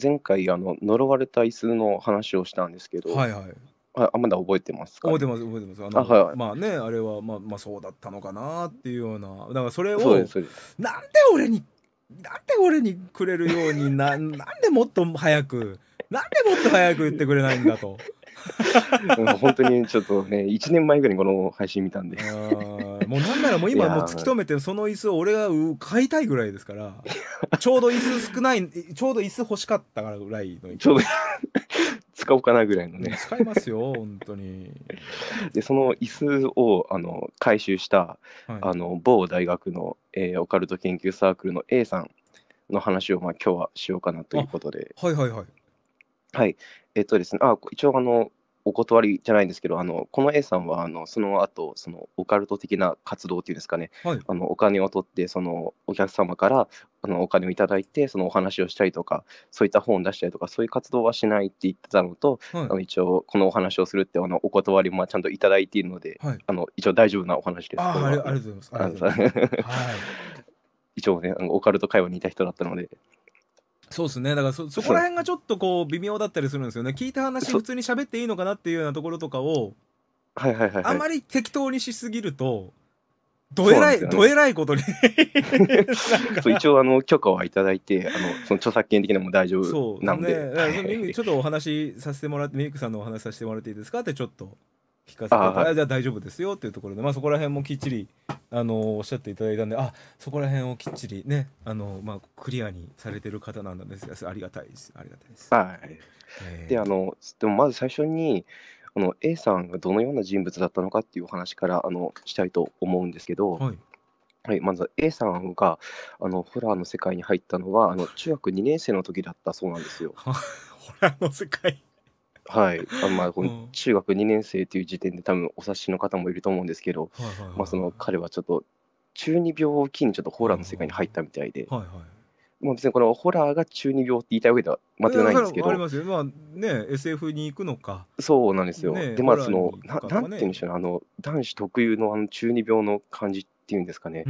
前回呪われた椅子の話をしたんですけど、はいはい。まだ覚えてますか、ね、覚えてます。はいはい、まあね、あれはまあそうだったのかなっていうような、だからそれをなんで俺にくれるようになんでもっと早く言ってくれないんだと。本当にちょっとね、1年前ぐらいこの配信見たんで、もうなんならもう今もう突き止めて、その椅子を俺が買いたいぐらいですから、ちょうど椅子少ない、ちょうど椅子欲しかったからぐらいの、ちょうど使おうかなぐらいのね。使いますよ本当に。でその椅子を回収した、はい、某大学の、オカルト研究サークルの A さんの話を、今日はしようかなということで。はいはいはいはい。ですね、一応お断りじゃないんですけど、この A さんはその後、そのオカルト的な活動っていうんですかね、はい、お金を取って、そのお客様からお金をいただいて、そのお話をしたりとか、そういった本を出したりとか、そういう活動はしないって言ってたのと、はい、一応このお話をするってお断りもちゃんといただいているので、はい、一応大丈夫なお話です。ありがとうございます。一応ね、オカルト会話にいた人だったので。そうですね、だから そこら辺がちょっとこう微妙だったりするんですよね。聞いた話普通に喋っていいのかなっていうようなところとかを、あまり適当にしすぎるとどえらいことにそう、一応許可は頂いて、その著作権的にも大丈夫なんで、ちょっとお話させてもらって、メイクさんのお話させてもらっていいですかってちょっと聞かせて、じゃあ大丈夫ですよっていうところで、そこら辺もきっちりおっしゃっていただいたんで、そこら辺をきっちりね、クリアにされてる方なんですが、ありがたいです、ありがたいです。はい。ででもまず最初にA さんがどのような人物だったのかっていうお話からしたいと思うんですけど、はいはい、まず A さんがホラーの世界に入ったのは中学2年生の時だったそうなんですよ。ホラーの世界。はい、中学2年生という時点で多分お察しの方もいると思うんですけど、彼はちょっと中二病を機にちょっとホラーの世界に入ったみたいで、別にこのホラーが中二病って言いたいわけでは全くないんですけど、ありますよ、SF に行くのか。そうなんですよ。でまあそのなんていうんでしょうね、男子特有の中二病の感じっていうんですかね、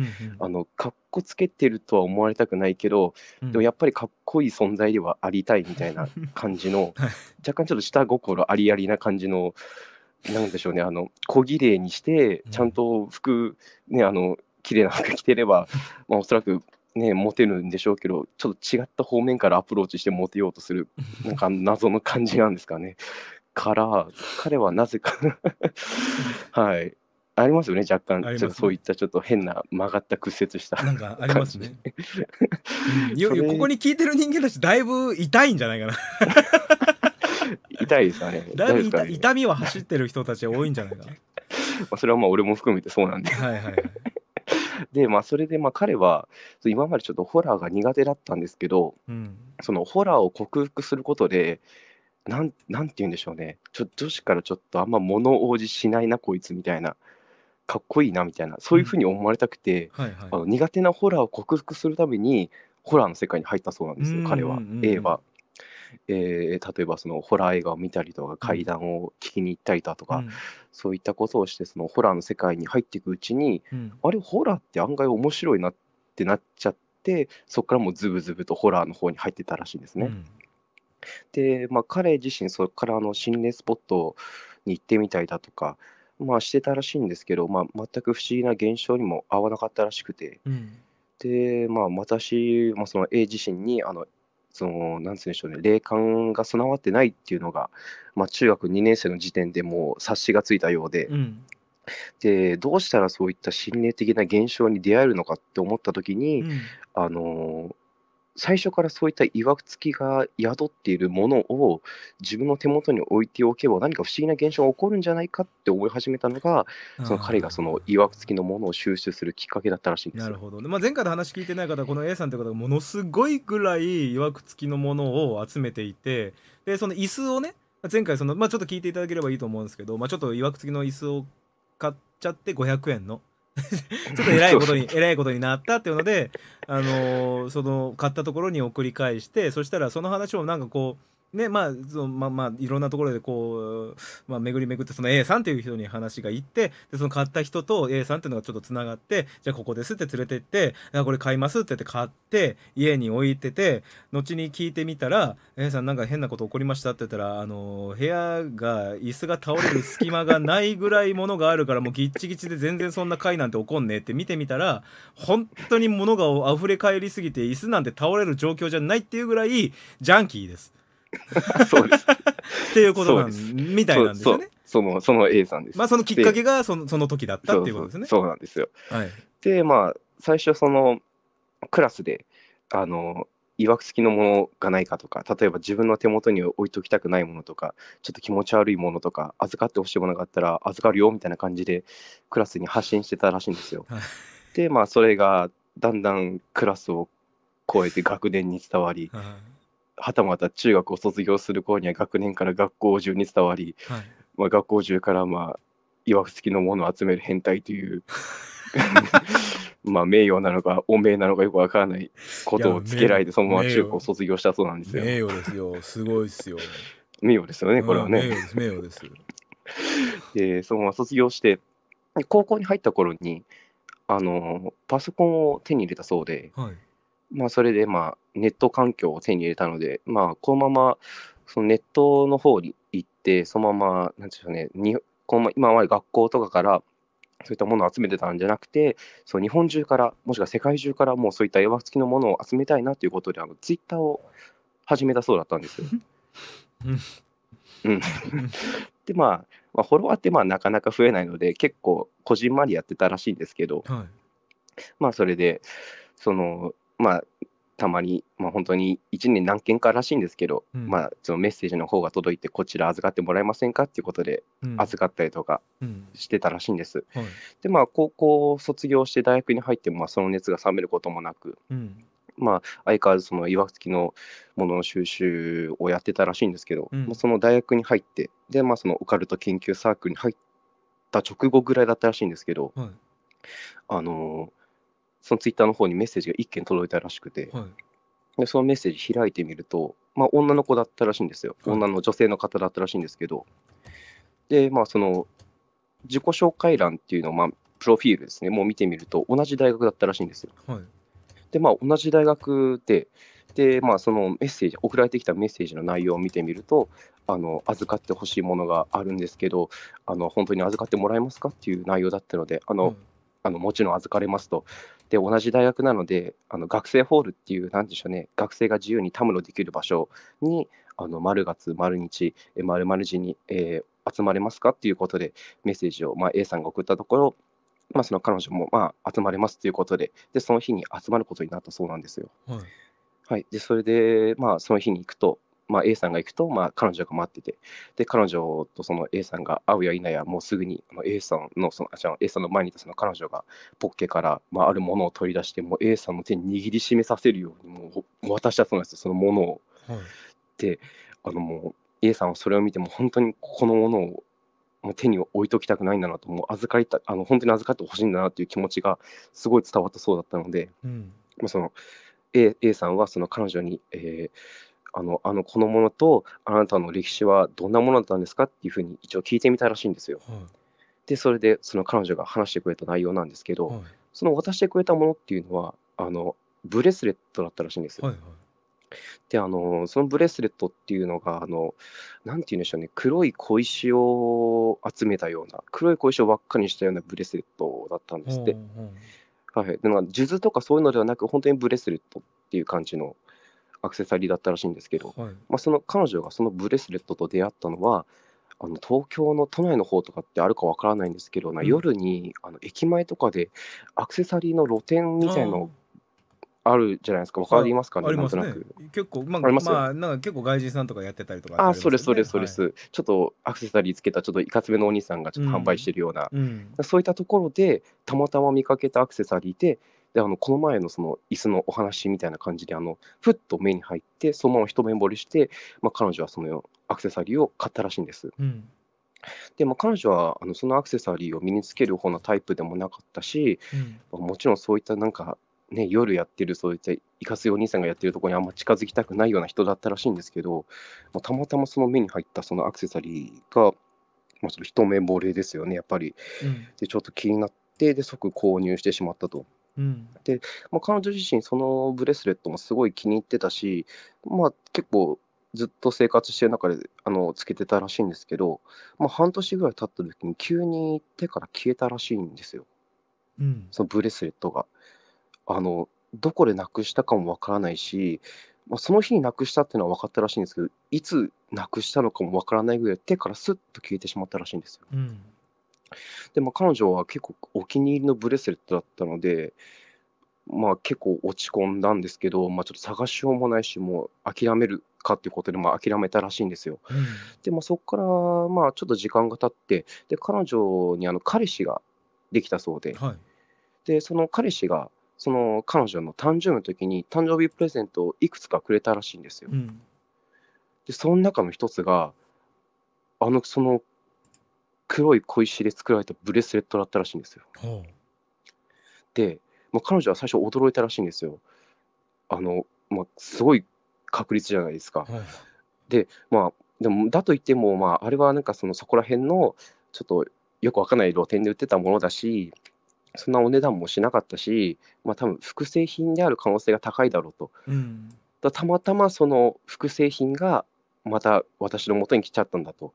かっこつけてるとは思われたくないけど、でもやっぱりかっこいい存在ではありたいみたいな感じの、若干ちょっと下心ありありな感じの、なんでしょうね、小綺麗にしてちゃんと服ね、綺麗な服着てれば、おそらくねモテるんでしょうけど、ちょっと違った方面からアプローチしてモテようとする、なんか謎の感じなんですかね。から彼はなぜかはい。ありますよね、若干、そういったちょっと変な曲がった屈折したなんかありますね。ここに聞いてる人間たち、だいぶ痛いんじゃないかな。痛いですかね。だいぶ痛みは走ってる人たち多いんじゃないかな。それは俺も含めてそうなんで。で、それで彼は、今までちょっとホラーが苦手だったんですけど、そのホラーを克服することで、なんて言うんでしょうね、女子からちょっとあんま物応じしないな、こいつみたいな。かっこいいなみたいな、そういうふうに思われたくて、苦手なホラーを克服するためにホラーの世界に入ったそうなんですよ、彼は。A は、例えばそのホラー映画を見たりとか、怪談を聞きに行ったりだとか、そういったことをして、そのホラーの世界に入っていくうちに、あれホラーって案外面白いなってなっちゃって、そこからもうズブズブとホラーの方に入ってたらしいんですね。で、彼自身そこから心霊スポットに行ってみたりだとかしてたらしいんですけど、全く不思議な現象にも合わなかったらしくて、で、私、その A 自身になんて言うんでしょうね、霊感が備わってないっていうのが、中学2年生の時点でもう察しがついたようで、でどうしたらそういった心霊的な現象に出会えるのかって思った時に、最初からそういったいわくつきが宿っているものを自分の手元に置いておけば、何か不思議な現象が起こるんじゃないかって思い始めたのが、その彼がそのいわくつきのものを収集するきっかけだったらしいんですよ。なるほど、ね。前回の話聞いてない方、この A さんという方がものすごいぐらいいわくつきのものを集めていて、でその椅子をね、前回その、ちょっと聞いていただければいいと思うんですけど、ちょっといわくつきの椅子を買っちゃって500円の。ちょっとえらいことになったっていうので、その買ったところに送り返して、そしたらその話をなんかこね、まあいろんなところでこう、まあ、巡り巡ってその A さんという人に話がいって、でその買った人と A さんっていうのがちょっとつながって、じゃあここですって連れてって、あこれ買いますって言って買って家に置いてて、後に聞いてみたら A さんなんか変なこと起こりましたって言ったら、部屋が椅子が倒れる隙間がないぐらいものがあるからもうギッチギチで全然そんな回なんて起こんねえって見てみたら、本当に物があふれ返りすぎて椅子なんて倒れる状況じゃないっていうぐらいジャンキーです。そうですっていうことなんみたいなんですよね。その A さんです。まあそのきっかけがその時だったっていうことですね。そうなんですよ。はい、でまあ最初そのクラスでいわくつきのものがないかとか、例えば自分の手元に置いときたくないものとか、ちょっと気持ち悪いものとか、預かってほしいものがあったら預かるよみたいな感じでクラスに発信してたらしいんですよ。はい、でまあそれがだんだんクラスを超えて学年に伝わり。はい、はたまた中学を卒業する頃には学年から学校中に伝わり、はい、まあ、学校中からまあいわくつきのものを集める変態というまあ名誉なのか汚名なのかよくわからないことをつけられて、そのまま中学を卒業したそうなんですよ。名誉ですよ、すごいですよ。名誉ですよね、これはね。名誉です。でそのまま卒業して高校に入った頃にパソコンを手に入れたそうで。はい、まあそれでまあネット環境を手に入れたので、まあこのままそのネットの方に行って、そのままなんていうね、今まで学校とかからそういったものを集めてたんじゃなくて、そう日本中から、もしくは世界中からもうそういったいわくつきのものを集めたいなということでツイッターを始めたそうだったんですよ。うん、でまあフォロワーってまあなかなか増えないので結構こじんまりやってたらしいんですけど、はい、まあそれでまあたまに、まあ、本当に1年何件からしいんですけど、うん、まあそのメッセージの方が届いて、こちら預かってもらえませんかっていうことで預かったりとかしてたらしいんです。うんうん、でまあ高校を卒業して大学に入っても、まあその熱が冷めることもなく、うん、まあ相変わらずそのいわくつきのものの収集をやってたらしいんですけど、うん、まあその大学に入って、でまあそのオカルト研究サークルに入った直後ぐらいだったらしいんですけど、はい、そのツイッターの方にメッセージが1件届いたらしくて、はい、でそのメッセージ開いてみると、まあ、女の子だったらしいんですよ。はい、女性の方だったらしいんですけど、で、まあ、その自己紹介欄っていうのを、まあ、プロフィールですね、もう見てみると、同じ大学だったらしいんですよ。はい、で、まあ、同じ大学で、まあ、そのメッセージ、送られてきたメッセージの内容を見てみると、預かってほしいものがあるんですけど、本当に預かってもらえますかっていう内容だったので、はい、もちろん預かれますと。で同じ大学なので学生ホールっていう、なんでしょうね、学生が自由にたむろできる場所に丸月丸日丸々時に、集まれますかっていうことでメッセージを、まあ、A さんが送ったところ、まあ、その彼女も、まあ、集まれますということで、その日に集まることになったそうなんですよ。はい、はい、でそれで、まあ、その日に行くと、まあ、A さんが行くと、まあ、彼女が待ってて、で彼女とその A さんが会うや否や、もうすぐにA さんの前にいたその彼女がポッケから、まあ、あるものを取り出して、もう A さんの手に握りしめさせるようにもう渡したそうなんですよ、そのものを。はい、でもう A さんはそれを見ても、本当にこのものをもう手に置いときたくないんだなと、もう本当に預かってほしいんだなという気持ちがすごい伝わったそうだったので、うん、その A さんはその彼女に、このものとあなたの歴史はどんなものだったんですかっていうふうに一応聞いてみたらしいんですよ。はい、でそれでその彼女が話してくれた内容なんですけど、はい、その渡してくれたものっていうのはブレスレットだったらしいんですよ。はいはい、でそのブレスレットっていうのがなんて言うんでしょうね、黒い小石を集めたような、黒い小石を輪っかにしたようなブレスレットだったんですって。はいはい、で数珠とかそういうのではなく、本当にブレスレットっていう感じのアクセサリーだったらしいんですけど、はい、まあその彼女がそのブレスレットと出会ったのは、東京の都内の方とかってあるかわからないんですけど、うん、夜に駅前とかでアクセサリーの露店みたいのあるじゃないですか。わかりますかね、なんとなく。結構、まあ、なんか結構外人さんとかやってたりとか。あ、それそれそれです。ちょっとアクセサリーつけた、ちょっといかつめのお兄さんがちょっと販売してるような、そういったところでたまたま見かけたアクセサリーで、でこの前のその椅子のお話みたいな感じでふっと目に入って、そのまま一目惚れして、まあ、彼女はそのアクセサリーを買ったらしいんです。うん、で、まあ、彼女はそのアクセサリーを身につける方のタイプでもなかったし、うん、もちろんそういったなんかね、夜やってるそういったイカスイお兄さんがやってるところにあんま近づきたくないような人だったらしいんですけど、まあ、たまたまその目に入ったそのアクセサリーが、まあ、その一目惚れですよねやっぱり、うん、でちょっと気になってで即購入してしまったと。うん、で、まあ、彼女自身そのブレスレットもすごい気に入ってたし、まあ、結構ずっと生活してる中でつけてたらしいんですけど、まあ、半年ぐらい経った時に急に手から消えたらしいんですよ、うん、そのブレスレットがどこでなくしたかもわからないし、まあ、その日になくしたっていうのは分かったらしいんですけど、いつなくしたのかもわからないぐらい手からスッと消えてしまったらしいんですよ、うん。でも彼女は結構お気に入りのブレスレットだったので、まあ、結構落ち込んだんですけど、まあ、ちょっと探しようもないしもう諦めるかっていうことで、まあ、諦めたらしいんですよ、うん。で、まあ、そこからまあちょっと時間が経ってで彼女に彼氏ができたそう で,、はい、でその彼氏がその彼女の誕生日の時に誕生日プレゼントをいくつかくれたらしいんですよ、うん。でその中の一つがその黒い小石で作られたブレスレットだったらしいんですよ。で、まあ、彼女は最初驚いたらしいんですよ。まあ、すごい確率じゃないですか。はい、で、まあ、でもだといっても、まあ、あれはなんかそこら辺のちょっとよくわかんない露店で売ってたものだし、そんなお値段もしなかったし、まあ、多分複製品である可能性が高いだろうと。うん、たまたまその複製品がまた私の元に来ちゃったんだと。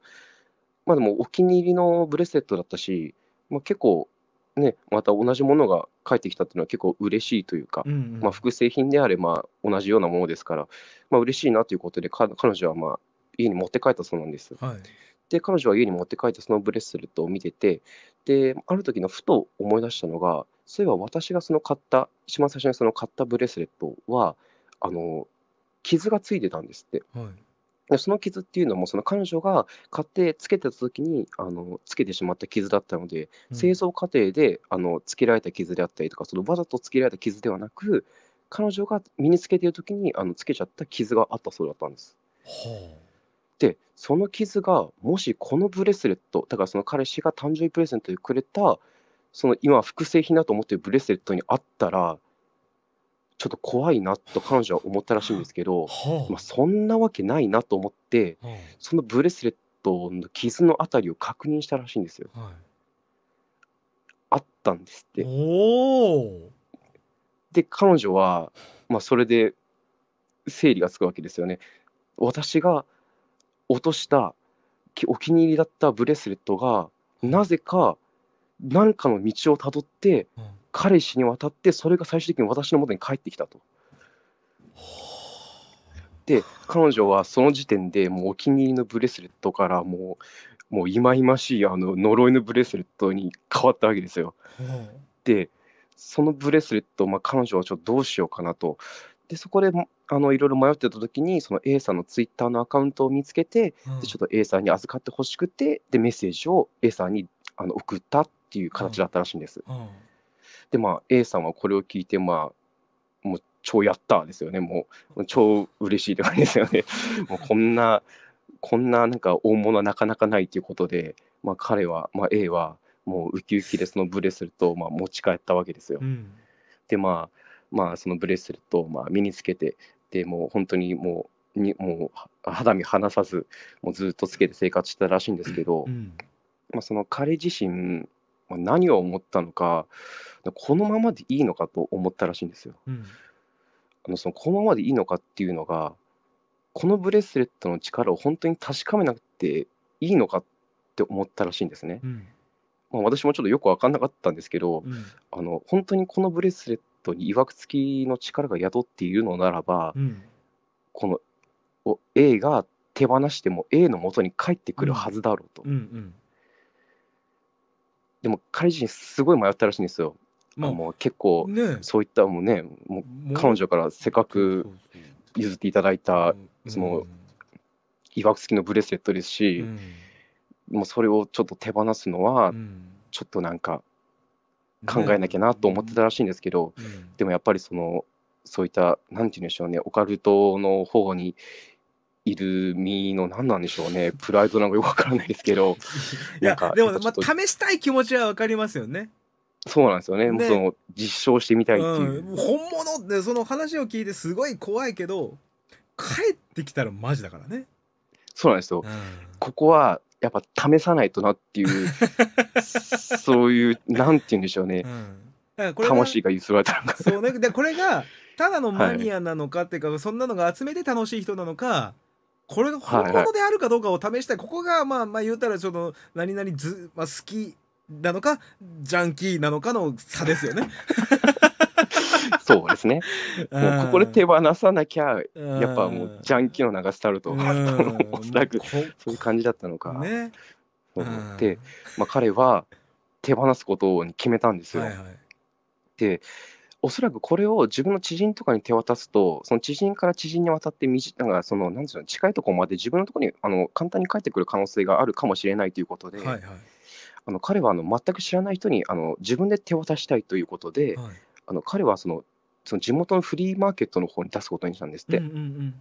まあ、でもお気に入りのブレスレットだったし、まあ、結構、ね、また同じものが返ってきたっていうのは結構嬉しいというか、うんうん。まあ、複製品であれば同じようなものですから、まあ、嬉しいなということで彼女はまあ家に持って帰ったそうなんです、はい。で彼女は家に持って帰ったそのブレスレットを見てて、である時のふと思い出したのが、そういえば私が一番最初に買ったブレスレットは傷がついてたんですって。はい。でその傷っていうのも彼女が買ってつけてた時につけてしまった傷だったので、製造過程でつけられた傷であったりとか、そのわざとつけられた傷ではなく、彼女が身につけている時につけちゃった傷があったそうだったんです。でその傷がもしこのブレスレットだから、その彼氏が誕生日プレゼントでくれたその今複製品だと思っているブレスレットにあったらちょっと怖いなと彼女は思ったらしいんですけど、まあ、そんなわけないなと思って、そのブレスレットの傷のあたりを確認したらしいんですよ。はい、あったんですって。で彼女は、まあ、それで整理がつくわけですよね。私が落としたお気に入りだったブレスレットがなぜか何かの道をたどって、うん、彼氏に渡ってそれが最終的に私の元に帰ってきたと。で彼女はその時点でもうお気に入りのブレスレットからもう忌々しい呪いのブレスレットに変わったわけですよ。でそのブレスレット、まあ、彼女はちょっとどうしようかなと。でそこでいろいろ迷ってた時にその A さんのツイッターのアカウントを見つけて、うん、でちょっと A さんに預かってほしくて、でメッセージを A さんに送ったっていう形だったらしいんです。うんうん。でまあ、A さんはこれを聞いて、まあ、もう超やったですよね。もう超嬉しいって感じですよね。もうこんななんか大物はなかなかないということで、まあ、彼は、まあ、A はもうウキウキでそのブレスレットをまあ持ち帰ったわけですよ。うん、でまあそのブレスレットをまあ身につけて、でもう本当にもう肌身離さずもうずっとつけて生活してたらしいんですけど、うんうん。まあ、その彼自身何を思ったのか、このままでいいのかと思ったらしいんですよ。うん、このままでいいのかっていうのが、このブレスレットの力を本当に確かめなくていいのかって思ったらしいんですね。うん。まあ、私もちょっとよく分かんなかったんですけど、うん、本当にこのブレスレットにいわくつきの力が宿っているのならば、うん、この A が手放しても A の元に帰ってくるはずだろうと。うんうんうん。でも彼自身すごい迷ったらしいんですよ。まあ、もう結構、ね、そういったもうね、もう彼女からせっかく譲っていただいたそのいわくつきのブレスレットですし、うん、もうそれをちょっと手放すのはちょっとなんか考えなきゃなと思ってたらしいんですけど、ね、うん、でもやっぱりそういったなんていうんでしょうね、オカルトの方にいる身の何なんでしょうね、プライドなんかよくわからないですけどいやでも、まあ、試したい気持ちはわかりますよね。そうなんですよね。もうその実証してみたいっていう、うん、本物ってその話を聞いてすごい怖いけど帰ってきたらマジだからね。そうなんですよ、うん、ここはやっぱ試さないとなっていうそういうなんて言うんでしょうね、うん、これ魂が揺すられたのかそう、ね、でこれがただのマニアなのかっていうか、はい、そんなのが集めて楽しい人なのか、これが本物であるかどうかを試したい、はいはい、ここがまあ言うたらその何々まあ、好きなのかジャンキーなのかの差ですよね。そうですね。もうここで手放さなきゃやっぱもうジャンキーの流しタルトおそらくそういう感じだったのか、ね、そうで、まあ、彼は手放すことに決めたんですよ。はいはい、でおそらくこれを自分の知人とかに手渡すと、その知人から知人に渡ってなんかそのなんていうの近いところまで自分のところに簡単に返ってくる可能性があるかもしれないということで、はいはい、彼は全く知らない人に自分で手渡したいということで、はい、彼はその地元のフリーマーケットの方に出すことにしたんですって。うんうんうん、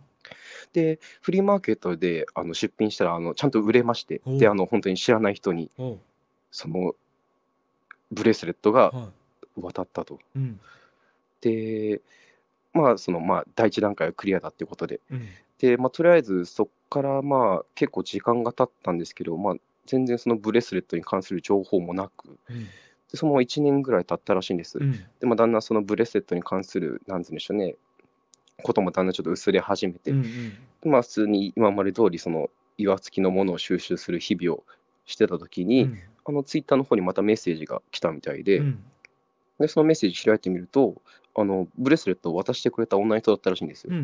でフリーマーケットで出品したらちゃんと売れまして、で本当に知らない人にそのブレスレットが渡ったと。はい、うん、でまあ第一段階はクリアだっていうことで、うん、でとりあえずそこから結構時間が経ったんですけど、全然そのブレスレットに関する情報もなく、うん、でその1年ぐらい経ったらしいんです。うん、でだんだんそのブレスレットに関するなんて言うんでしょうね、こともだんだんちょっと薄れ始めて、うんうん、普通に今まで通りその岩付きのものを収集する日々をしてた時に、うん、ツイッターの方にまたメッセージが来たみたいで。うん、でそのメッセージ開いてみるとブレスレットを渡してくれた女の人だったらしいんですよ。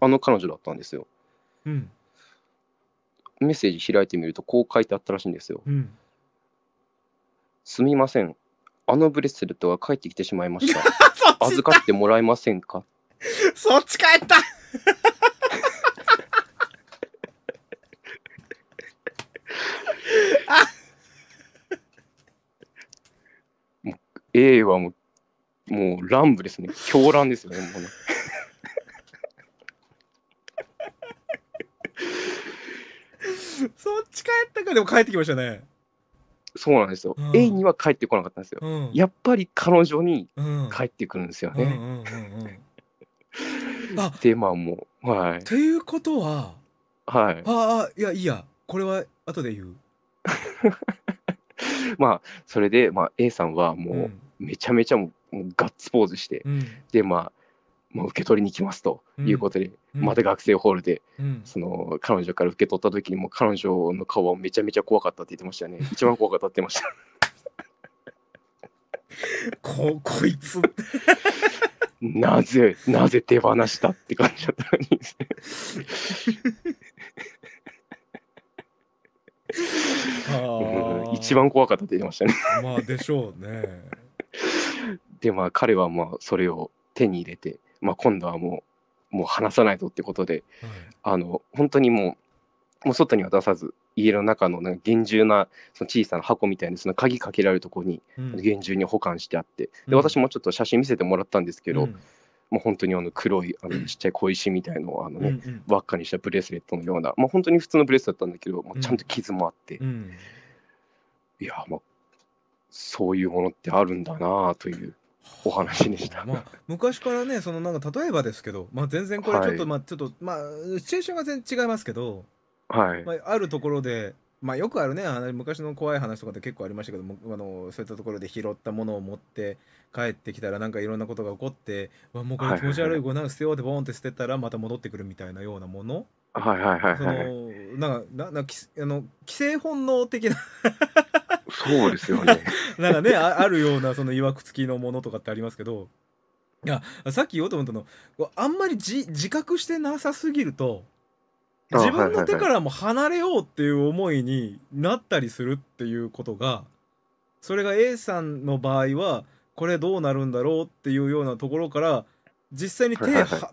うん、彼女だったんですよ。うん、メッセージ開いてみるとこう書いてあったらしいんですよ。うん、すみません、ブレスレットが返ってきてしまいました。預かってもらえませんか。そっち帰った。A はもう乱舞ですね。狂乱ですよね。もうねそっち帰ったか。でも帰ってきましたね。そうなんですよ。うん、A には帰ってこなかったんですよ。うん、やっぱり彼女に帰ってくるんですよね。でもうはい。ということは、はい。いやこれは後で言う。それでA さんはもうめちゃめちゃもうガッツポーズして、うん、でもう受け取りに来ますということで、うん、また学生ホールで、うん、その彼女から受け取った時にもう彼女の顔はめちゃめちゃ怖かったって言ってましたね。一番怖かったって言ってました。こいつなぜ手放したって感じだったんですね。うん、一番怖かったって言いましたね。まあでしょうね。で彼はそれを手に入れて、今度はもう話さないとってことで、はい、本当にもう外には出さず、家の中のなんか厳重なその小さな箱みたいなその鍵かけられるところに厳重に保管してあって、うん、で私もちょっと写真見せてもらったんですけど、うん、もう本当に黒いちっちゃい小石みたいのをね、輪っかにしたブレスレットのような、本当に普通のブレスだったんだけど、ちゃんと傷もあって、いやそういうものってあるんだなというお話でした。昔からね、そのなんか例えばですけど、全然これちょっと、はい、シチュエーションが全然違いますけど、はい、あるところで、よくあるね、昔の怖い話とかって結構ありましたけども、そういったところで拾ったものを持って帰ってきたらなんかいろんなことが起こって「もうこれ気持ち悪い、これなんか捨てよう」ってボーンって捨てたらまた戻ってくるみたいなようなもの、規制本能的なそうですよね。なんかね、あるようなそのいわくつきのものとかってありますけど、いやさっき言おうと思ったの、あんまり自覚してなさすぎると。自分の手からも離れようっていう思いになったりするっていうことが、それが A さんの場合はこれどうなるんだろうっていうようなところから実際に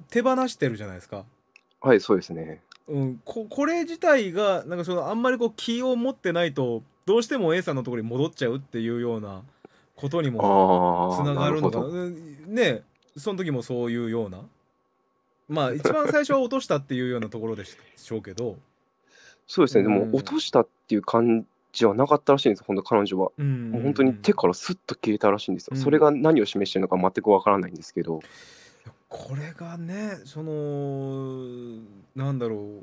手放してるじゃないですか。はい、そうですね。うん、これ自体がなんかあんまり気を持ってないとどうしても A さんのところに戻っちゃうっていうようなことにもつながるのかね。その時もそういうような。一番最初は落としたっていうようなところでしょうけど。そうですね、でも落としたっていう感じゃなかったらしいんです、本当彼女は。もう本当に手からスッと消えたらしいんですよ。それが何を示してるのか全くわからないんですけど。これがね、そのなんだろ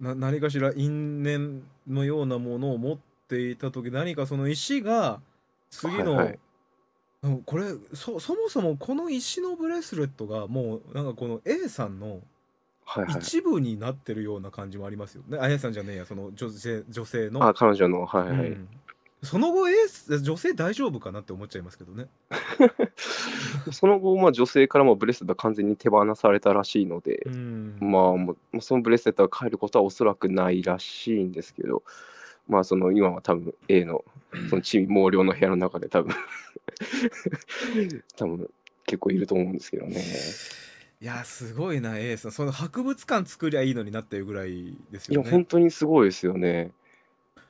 うな、何かしら因縁のようなものを持っていた時、何かその石が次の、はいはい、これ そもそもこの石のブレスレットがもうなんかこの A さんの一部になってるような感じもありますよね。あやさんじゃねえや、その女性の。あ、彼女の、はいはい。うん、その後、女性大丈夫かなって思っちゃいますけどね。その後、まあ、女性からもブレスレットは完全に手放されたらしいので、うん、まあ、そのブレスレットは帰ることはおそらくないらしいんですけど、まあ、その今は多分 A の地味毛量の部屋の中で多分結構いると思うんですけどね。いやすごいな A さん、その博物館作りゃいいのになってるぐらいですよね。いや本当にすごいですよね。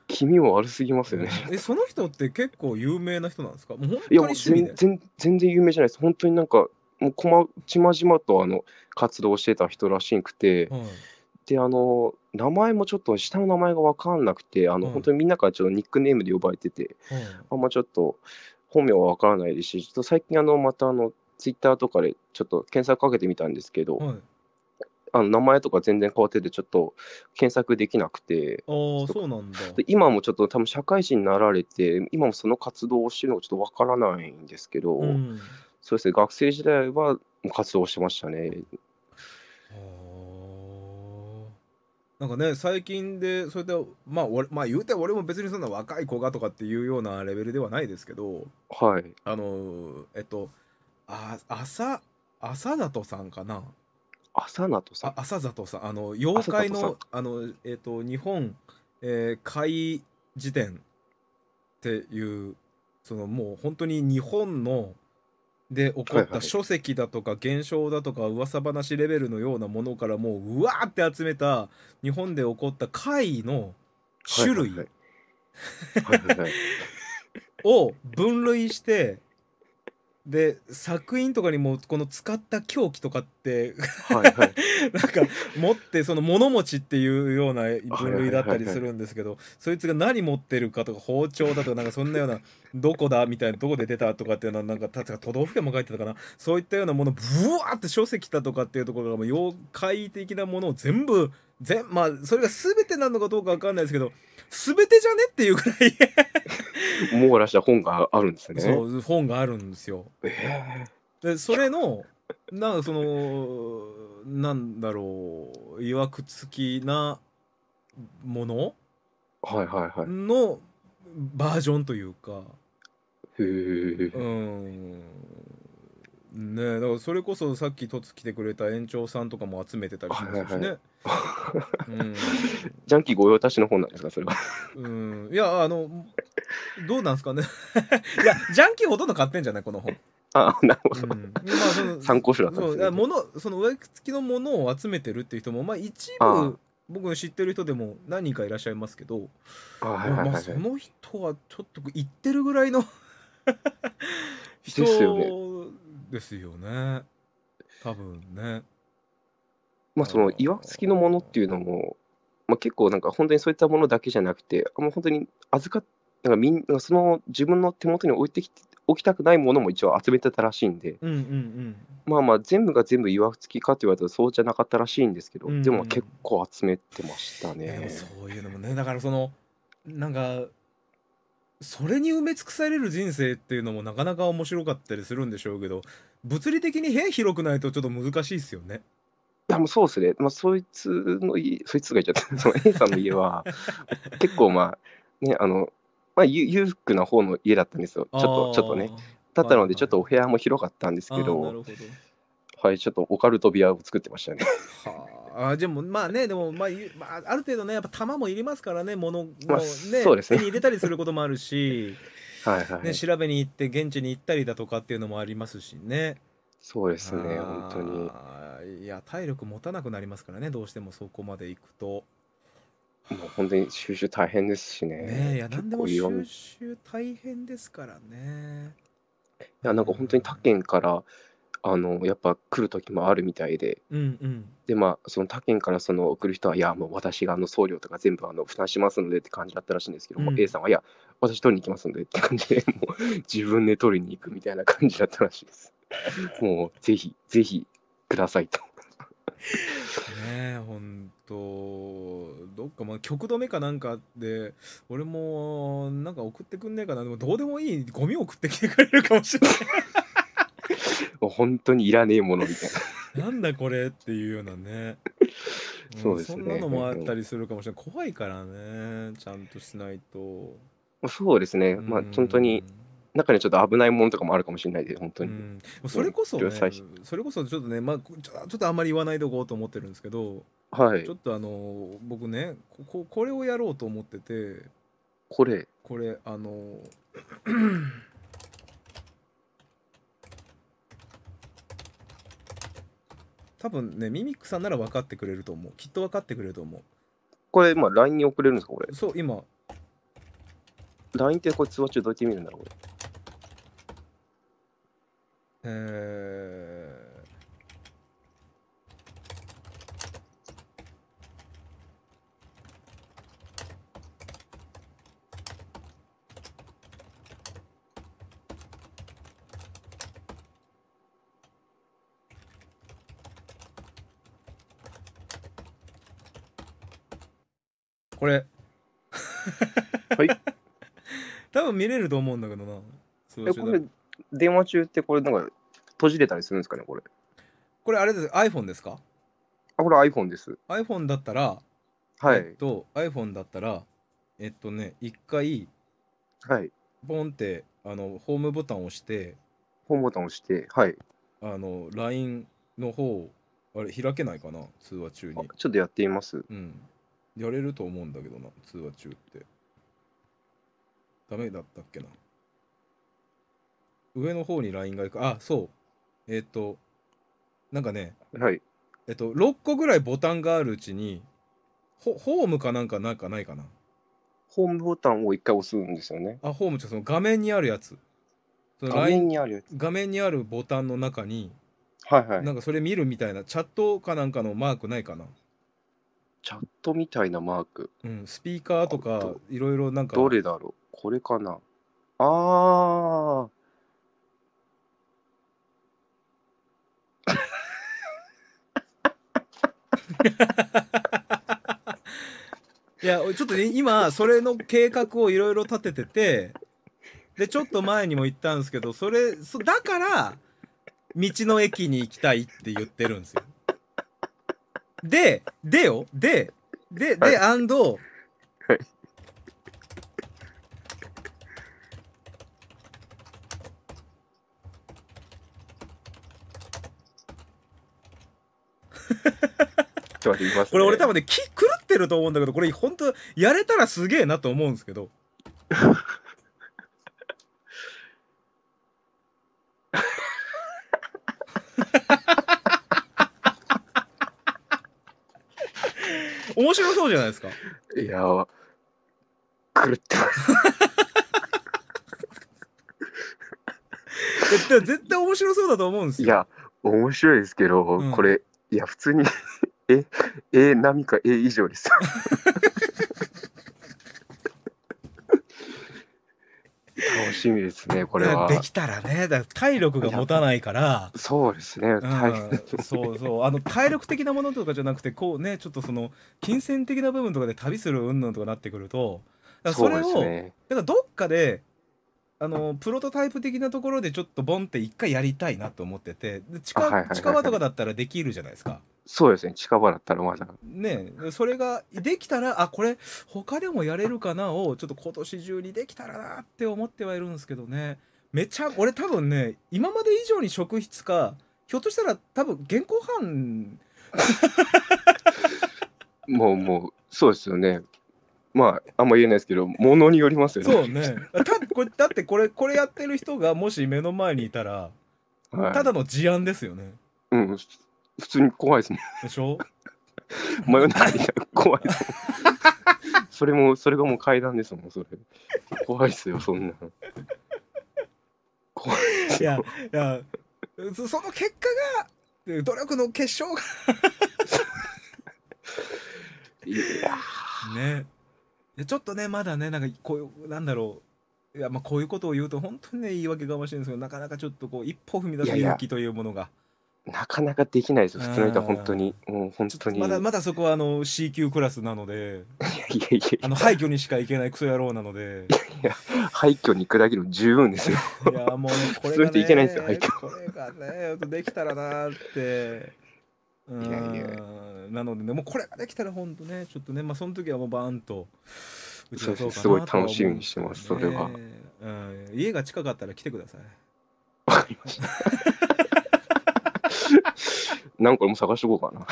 気味悪すぎますよね。その人って結構有名な人なんですか？もう本当に趣味で。いや全然有名じゃないです。本当になんかもうちまじまと活動してた人らしくて、はい、で名前もちょっと下の名前が分かんなくて、はい、本当にみんなからちょっとニックネームで呼ばれてて、はい、あんまちょっと本名は分からないですし、ちょっと最近またツイッターとかでちょっと検索かけてみたんですけど、はい、名前とか全然変わっててちょっと検索できなくて。ああ、そうなんだ。今もちょっと多分社会人になられて、今もその活動をしてるのがちょっとわからないんですけど、うん、そうですね、学生時代は活動してましたね。なんかね、最近でそれでまあ言うて俺も別にそんな若い子がとかっていうようなレベルではないですけど、はい、朝里さんかな。朝里さん、朝里さん、妖怪の日本、怪辞典っていう、そのもう本当に日本ので起こった書籍だとか現象だとか噂話レベルのようなものからもうわーって集めた日本で起こった怪異の種類を分類して、で作品とかにもこの使った凶器とかってはい、はい、なんか持って、その物持ちっていうような分類だったりするんですけど、そいつが何持ってるかとか、包丁だとかなんかそんなようなどこだみたいな、どこで出たとかっていうのはなんか確か都道府県も書いてたかな、そういったようなものブワーって書籍だとかっていうところがもう妖怪的なものを全部まあそれが全てなのかどうかわかんないですけど、全てじゃねっていうくらい網羅した本があるんですね。そう、本があるんですよ。でそれのなんかそのなんだろう、いわくつきなもの、はいはいはい、のバージョンというか。へえ。うん。ねえ、だからそれこそさっき来てくれた園長さんとかも集めてたりしますしね。ジャンキー御用達の本なんですかそれは。うん、いやどうなんですかね。いやジャンキーほとんど買ってんじゃないこの本。あ、なるほど。うん、まあその参考書だったんですね。その上付きのものを集めてるっていう人もまあ一部僕の知ってる人でも何人かいらっしゃいますけど、まあその人はちょっと言ってるぐらいの人ですよね。ですよね、多分ね。まあそのいわくつきのものっていうのも、まあ、結構なんか本当にそういったものだけじゃなくて、もう本当に預かっなんかみんなその自分の手元に置きたくないものも一応集めてたらしいんで、まあまあ全部が全部いわくつきかって言われたらそうじゃなかったらしいんですけど、でも結構集めてましたね。そういうのもね、だからそのなんかそれに埋め尽くされる人生っていうのもなかなか面白かったりするんでしょうけど、物理的に部屋広くないとちょっと難しいですよね。いやもうそうですね、まあ、そいつが言っちゃったその A さんの家は結構まあねまあ裕福な方の家だったんですよ。ちょっとねだったのでちょっとお部屋も広かったんですけど、はい、はい、ちょっとオカルト部屋を作ってましたね。あ、でもまあね、でもまあある程度ねやっぱ玉もいりますからね、物をね手に入れたりすることもあるしはい、ね、調べに行って現地に行ったりだとかっていうのもありますしね。そうですね、本当にいや体力持たなくなりますからね、どうしてもそこまで行くともう本当に収集大変ですしね。いや何でも収集大変ですからね。いやなんか本当に他県からやっぱ来る時もあるみたいで、うんうん、でまあその他県からその送る人は、いやもう私が送料とか全部負担しますのでって感じだったらしいんですけども、うん、A さんはいや私取りに行きますのでって感じでもう自分で取りに行くみたいな感じだったらしいです。もうぜひぜひくださいと。ねえほんとどっかまあ曲止めかなんかで俺もなんか送ってくんねえかな、でもどうでもいいゴミ送ってきてくれるかもしれない。もう本当にいらねえものみたいな。なんだこれっていうようなね。そうですね、そんなのもあったりするかもしれない、うん、怖いからねちゃんとしないと。そうですね、まあ本当に中にはちょっと危ないものとかもあるかもしれないで本当に、うん、それこそ、ね、それこそちょっとね、まあ、ちょっとあんまり言わないでおこうと思ってるんですけど、はい、ちょっと僕ねこれをやろうと思ってて、これ多分ねミミックさんなら分かってくれると思う、きっと分かってくれると思う。これ今 LINE に送れるんですかこれ。そう今 LINE ってこれ通話中どうやって見るんだろうこれ。これはい多分見れると思うんだけどな。これ電話中ってこれなんか閉じれたりするんですかねこれ。これあれです iPhone ですか。あこれ iPhone です。 iPhone だったらはい iPhone だったら一回はいボンってホームボタンを押して、ホームボタンを押してはいLINE の方あれ開けないかな通話中に。ちょっとやってみます。うんやれると思うんだけどな通話中ってダメだったっけな。上の方に LINE がいく。あそうなんかねはい6個ぐらいボタンがあるうちにホームかなんかないかな。ホームボタンを一回押すんですよね。あホームじゃその画面にあるやつ、その LINE にあるやつ、画面にあるボタンの中にはいはいなんかそれ見るみたいなチャットかなんかのマークないかな。チャットみたいなマーク、うん、スピーカーとかいろいろなんかどれだろうこれかな。あいやちょっと、ね、今それの計画をいろいろ立ててて、でちょっと前にも言ったんですけどだから道の駅に行きたいって言ってるんですよ。ではい、アンド、はい、これ俺多分ね狂ってると思うんだけどこれ本当やれたらすげえなと思うんですけど。面白そうじゃないですか。いやー狂ってます絶対面白そうだと思うんですよ。いや面白いですけど、うん、これいや普通にA 並か A 以上です楽しみですねこれは。できたらねだら体力が持たないからそうですね、うん、そうそう体力的なものとかじゃなくてこうねちょっとその金銭的な部分とかで旅する云々とかなってくるとだからそれをそうですね、だからどっかでプロトタイプ的なところでちょっとボンって一回やりたいなと思ってて、で近場とかだったらできるじゃないですか。そうですね近場だったらまだねそれができたらあこれ他でもやれるかなをちょっと今年中にできたらなって思ってはいるんですけどね。めちゃ俺多分ね今まで以上に職質かひょっとしたら多分現行犯もうそうですよね。まああんま言えないですけどものによりますよね。そうねだってこれやってる人がもし目の前にいたら、はい、ただの事案ですよね。うん普通に怖いですね。でしょ真夜中に怖いです。それがもう階段ですもんそれ。怖いっすよそんな。怖いっすよ。いやその結果が努力の結晶がいやね、ちょっとねまだねなんかこういうなんだろう、いやまあこういうことを言うと本当にね言い訳がましいんですけど、なかなかちょっとこう一歩踏み出す勇気というものがなかなかできないですよ、普通の人は本当に、もう本当にまだそこはC 級クラスなのでいやいやいや廃墟にしか行けないクソ野郎なので、いや廃墟に砕ける十分ですよ。いやもうこれがね、これがねできたらなーってなのでね、もうこれができたら本当ねちょっとね、まあその時はもうバーンと打ち出そうかなとは思うんですけどね。すごい楽しみにしてますそれは。家が近かったら来てください。わかりました。なんかも探しておこうかな。ね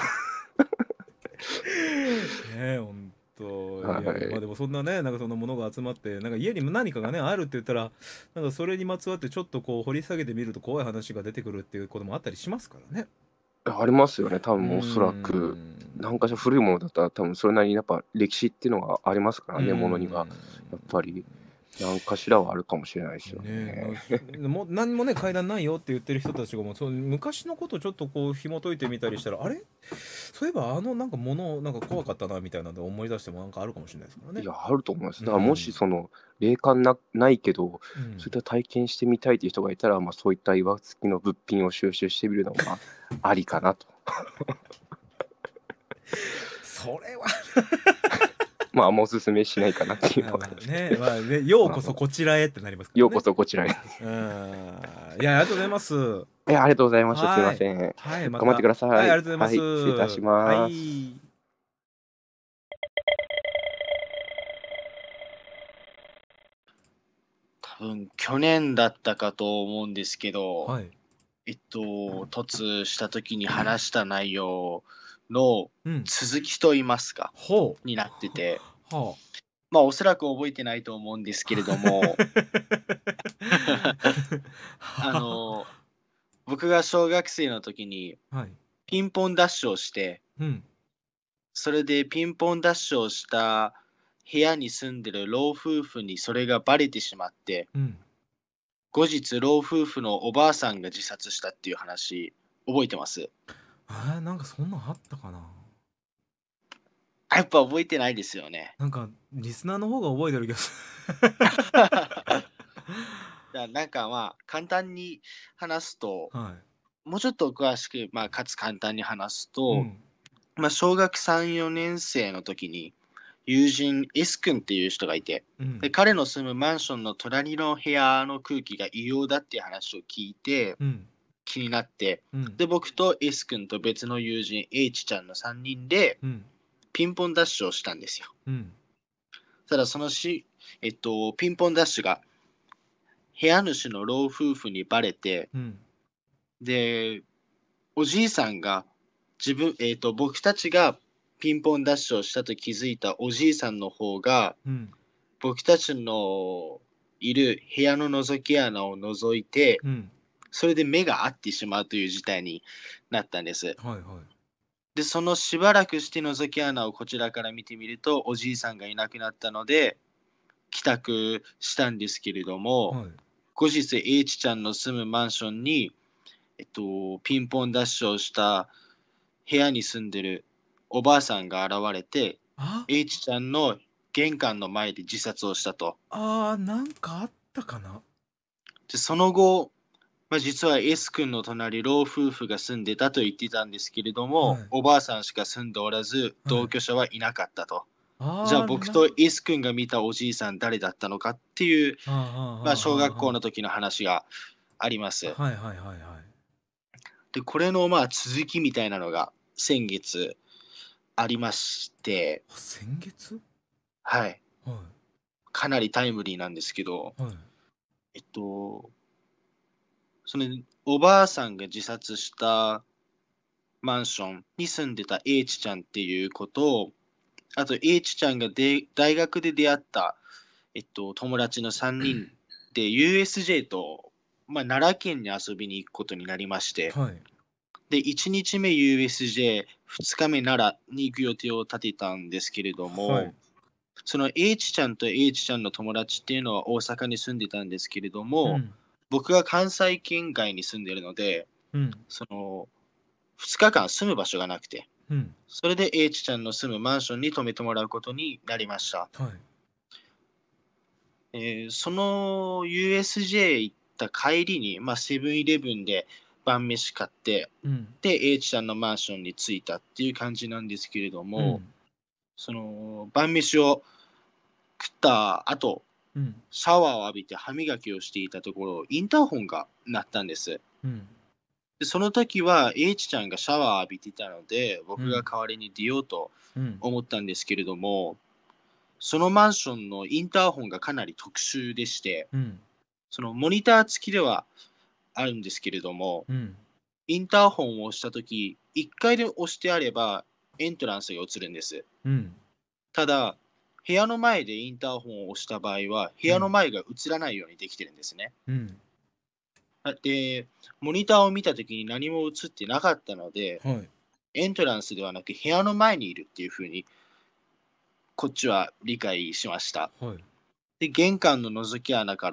え本当、はい、まあでもそんなねなんかそのものが集まってなんか家にも何かがねあるって言ったらなんかそれにまつわってちょっとこう掘り下げてみると怖い話が出てくるっていうこともあったりしますからね。ありますよね、多分おそらく何かしら古いものだったら多分それなりにやっぱ歴史っていうのがありますからね、ものにはやっぱり。何かしらはあるかもしれないですよね。もう何もね階段ないよって言ってる人たちがもうその昔のことをちょっとこう紐解いてみたりしたら、あれそういえばなんか物なんか怖かったなみたいなので思い出してもなんかあるかもしれないですからね。いやあると思います。だからもしその霊感ないけど、うん、そういった体験してみたいという人がいたら、まあ、そういったいわつきの物品を収集してみるのがありかなと。それはまあ、おすすめしないかなっていうのがね。まあね、ようこそこちらへってなりますからね。ようこそこちらへ。いや、ありがとうございます。いや、ありがとうございました。すみません。はい、頑張ってください。はい、ありがとうございます。失礼いたします。多分去年だったかと思うんですけど、はい、凸した時に話した内容の続きと言いますか、うん、になってて、はあ、まあおそらく覚えてないと思うんですけれども僕が小学生の時にピンポンダッシュをして、うん、それでピンポンダッシュをした部屋に住んでる老夫婦にそれがバレてしまって、うん、後日老夫婦のおばあさんが自殺したっていう話覚えてます？なんかそんなんあったかな。やっぱ覚えてないですよね。なんかリスナーの方が覚えてるけどなんかまあ簡単に話すと、はい、もうちょっと詳しく、まあ、かつ簡単に話すと、うん、まあ小学3、4年生の時に友人 S 君っていう人がいて、うん、で彼の住むマンションの隣の部屋の空気が異様だっていう話を聞いて、うん、気になって、うん、で僕と S 君と別の友人 H ちゃんの3人でピンポンダッシュをしたんですよ。うん、ただそのピンポンダッシュが部屋主の老夫婦にバレて、うん、でおじいさんが僕たちがピンポンダッシュをしたと気づいたおじいさんの方が、うん、僕たちのいる部屋の覗き穴を覗いて、うん、それで目が合ってしまうという事態になったんです。はいはい、でそのしばらくして覗き穴をこちらから見てみるとおじいさんがいなくなったので帰宅したんですけれども、はい、後日 H ちゃんの住むマンションに、ピンポンダッシュをした部屋に住んでるおばあさんが現れてH ちゃんの玄関の前で自殺をしたと。あー、なんかあったかな。でその後まあ実は S 君の隣老夫婦が住んでたと言ってたんですけれども、はい、おばあさんしか住んでおらず同居者はいなかったと、はい、じゃあ僕と S 君が見たおじいさん誰だったのかっていうまあ小学校の時の話があります。でこれのまあ続きみたいなのが先月ありまして。先月？はい、はい、かなりタイムリーなんですけど、はい、そのおばあさんが自殺したマンションに住んでた H ちゃんっていう子と、あと H ちゃんが大学で出会った、友達の3人で USJ と、まあ、奈良県に遊びに行くことになりまして、はい、で1日目 USJ2 日目奈良に行く予定を立てたんですけれども、はい、その H ちゃんと H ちゃんの友達っていうのは大阪に住んでたんですけれども、うん、僕が関西圏外に住んでるのでうん、その2日間住む場所がなくて、うん、それで H ちゃんの住むマンションに泊めてもらうことになりました、はい。その USJ 行った帰りに、セブンイレブンで晩飯買って、うん、で H ちゃんのマンションに着いたっていう感じなんですけれども、うん、その晩飯を食った後、うん、シャワーを浴びて歯磨きをしていたところ、インターホンが鳴ったんです、うん、でその時は H ちゃんがシャワーを浴びていたので僕が代わりに出ようと思ったんですけれども、うん、そのマンションのインターホンがかなり特殊でして、うん、そのモニター付きではあるんですけれども、うん、インターホンを押した時1回で押してあればエントランスが映るんです、うん、ただ部屋の前でインターホンを押した場合は部屋の前が映らないようにできてるんですね、うん、でモニターを見た時に何も映ってなかったので、はい、エントランスではなく部屋の前にいるっていうふうにこっちは理解しました、はい、で玄関の覗き穴か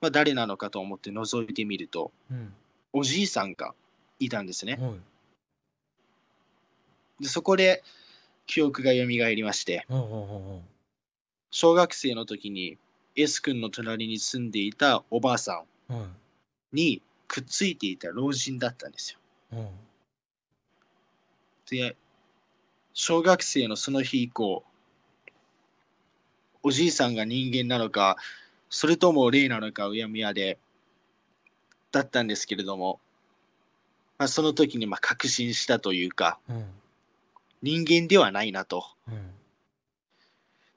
ら、誰なのかと思って覗いてみると、うん、おじいさんがいたんですね、はい、でそこで記憶が蘇りまして、はいはいはい、小学生の時に S 君の隣に住んでいたおばあさんにくっついていた老人だったんですよ、うん、で小学生のその日以降おじいさんが人間なのかそれとも霊なのかうやむやでだったんですけれども、その時に確信したというか、うん、人間ではないなと、うん、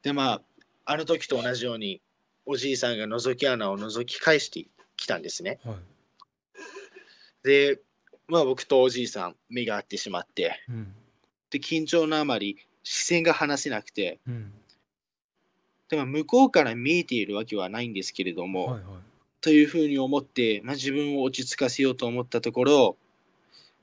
であの時と同じようにおじいさんが覗き穴を覗き返してきたんですね、はい、で、僕とおじいさん目が合ってしまって、うん、で緊張のあまり視線が離せなくて、うん、で向こうから見えているわけはないんですけれども、はいはい、というふうに思って、自分を落ち着かせようと思ったところ、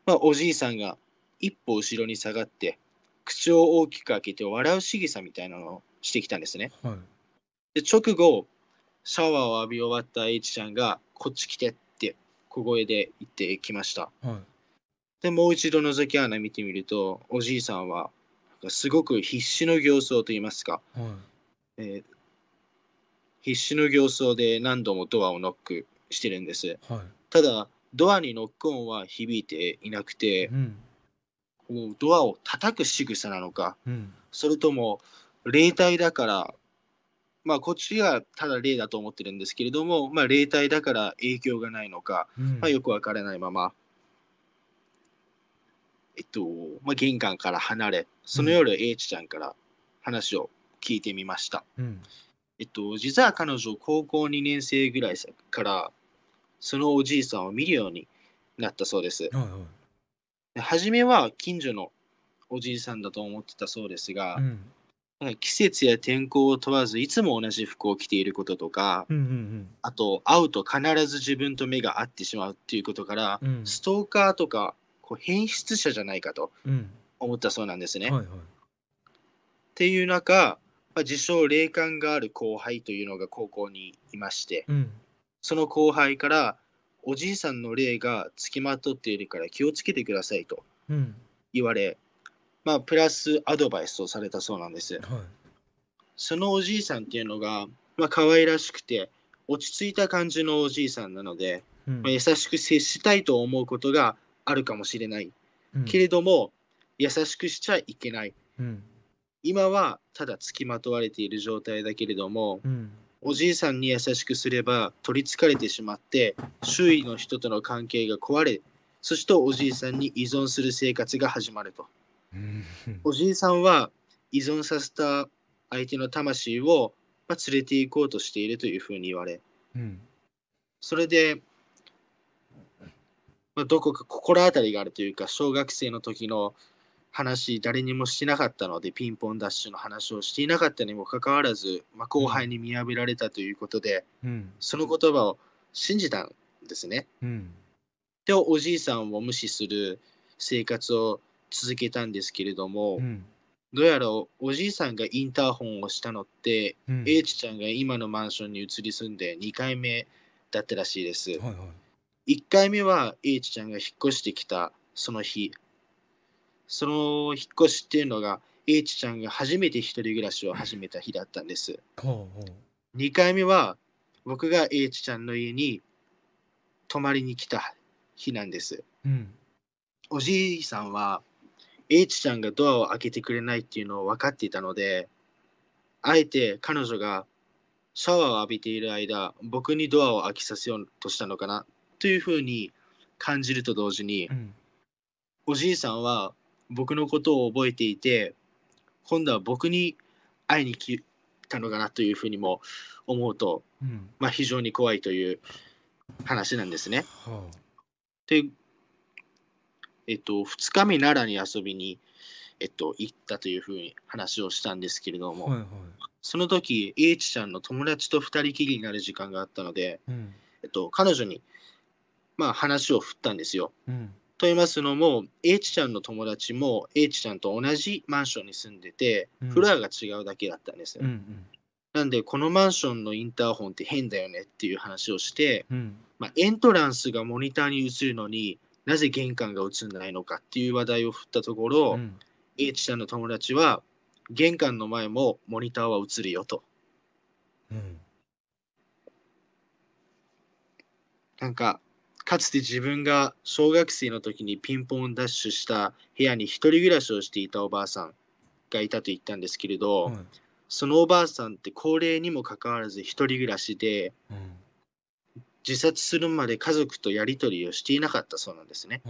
おじいさんが一歩後ろに下がって口を大きく開けて笑う仕草みたいなのをしてきたんですね、はい、で直後シャワーを浴び終わった H ちゃんがこっち来てって小声で言ってきました、はい、でもう一度覗き穴見てみるとおじいさんはすごく必死の形相といいますか、はい必死の形相で何度もドアをノックしてるんです、はい、ただドアにノック音は響いていなくて、うんドアを叩く仕草なのか、うん、それとも霊体だから、こっちがただ霊だと思ってるんですけれども、霊体だから影響がないのか、うんよくわからないまま、玄関から離れ、その夜、H ちゃんから話を聞いてみました。うん実は彼女、高校2年生ぐらいから、そのおじいさんを見るようになったそうです。はいはい初めは近所のおじいさんだと思ってたそうですが、うん、季節や天候を問わずいつも同じ服を着ていることとか、うんうんうん、あと会うと必ず自分と目が合ってしまうっていうことから、うん、ストーカーとか変質者じゃないかと思ったそうなんですね、うんはいはい、っていう中、自称霊感がある後輩というのが高校にいまして、うん、その後輩からおじいさんの霊がつきまとっているから気をつけてくださいと言われ、プラスアドバイスをされたそうなんです、はい、そのおじいさんっていうのが、可愛らしくて落ち着いた感じのおじいさんなので、うん優しく接したいと思うことがあるかもしれない、うん、けれども優しくしちゃいけない、うん、今はただつきまとわれている状態だけれども、うんおじいさんに優しくすれば取りつかれてしまって周囲の人との関係が壊れそしておじいさんに依存する生活が始まるとおじいさんは依存させた相手の魂を連れて行こうとしているというふうに言われ、うん、それで、どこか心当たりがあるというか小学生の時の話誰にもしてなかったのでピンポンダッシュの話をしていなかったにもかかわらず、後輩に見破られたということで、うん、その言葉を信じたんですね、うん、でおじいさんを無視する生活を続けたんですけれども、うん、どうやらおじいさんがインターホンをしたのって、うん、H ちゃんが今のマンションに移り住んで2回目だったらしいです、はいはい、1回目は H ちゃんが引っ越してきたその日、その引っ越しっていうのが H ちゃんが初めて一人暮らしを始めた日だったんです。2回目は僕が H ちゃんの家に泊まりに来た日なんです。うん、おじいさんは H ちゃんがドアを開けてくれないっていうのを分かっていたので、あえて彼女がシャワーを浴びている間僕にドアを開きさせようとしたのかなというふうに感じると同時に、うん、おじいさんは僕のことを覚えていて今度は僕に会いに来たのかなというふうにも思うと、非常に怖いという話なんですね。で、2日目奈良に遊びに、行ったというふうに話をしたんですけれども、その時 H ちゃんの友達と2人きりになる時間があったので、彼女に、話を振ったんですよ。と言いますのも H ちゃんの友達も H ちゃんと同じマンションに住んでて、フロアが違うだけだったんですよ。なんでこのマンションのインターホンって変だよねっていう話をして、エントランスがモニターに映るのになぜ玄関が映んないのかっていう話題を振ったところ、H ちゃんの友達は玄関の前もモニターは映るよと、かつて自分が小学生の時にピンポンダッシュした部屋に一人暮らしをしていたおばあさんがいたと言ったんですけれど、そのおばあさんって高齢にもかかわらず一人暮らしで、自殺するまで家族とやり取りをしていなかったそうなんですね。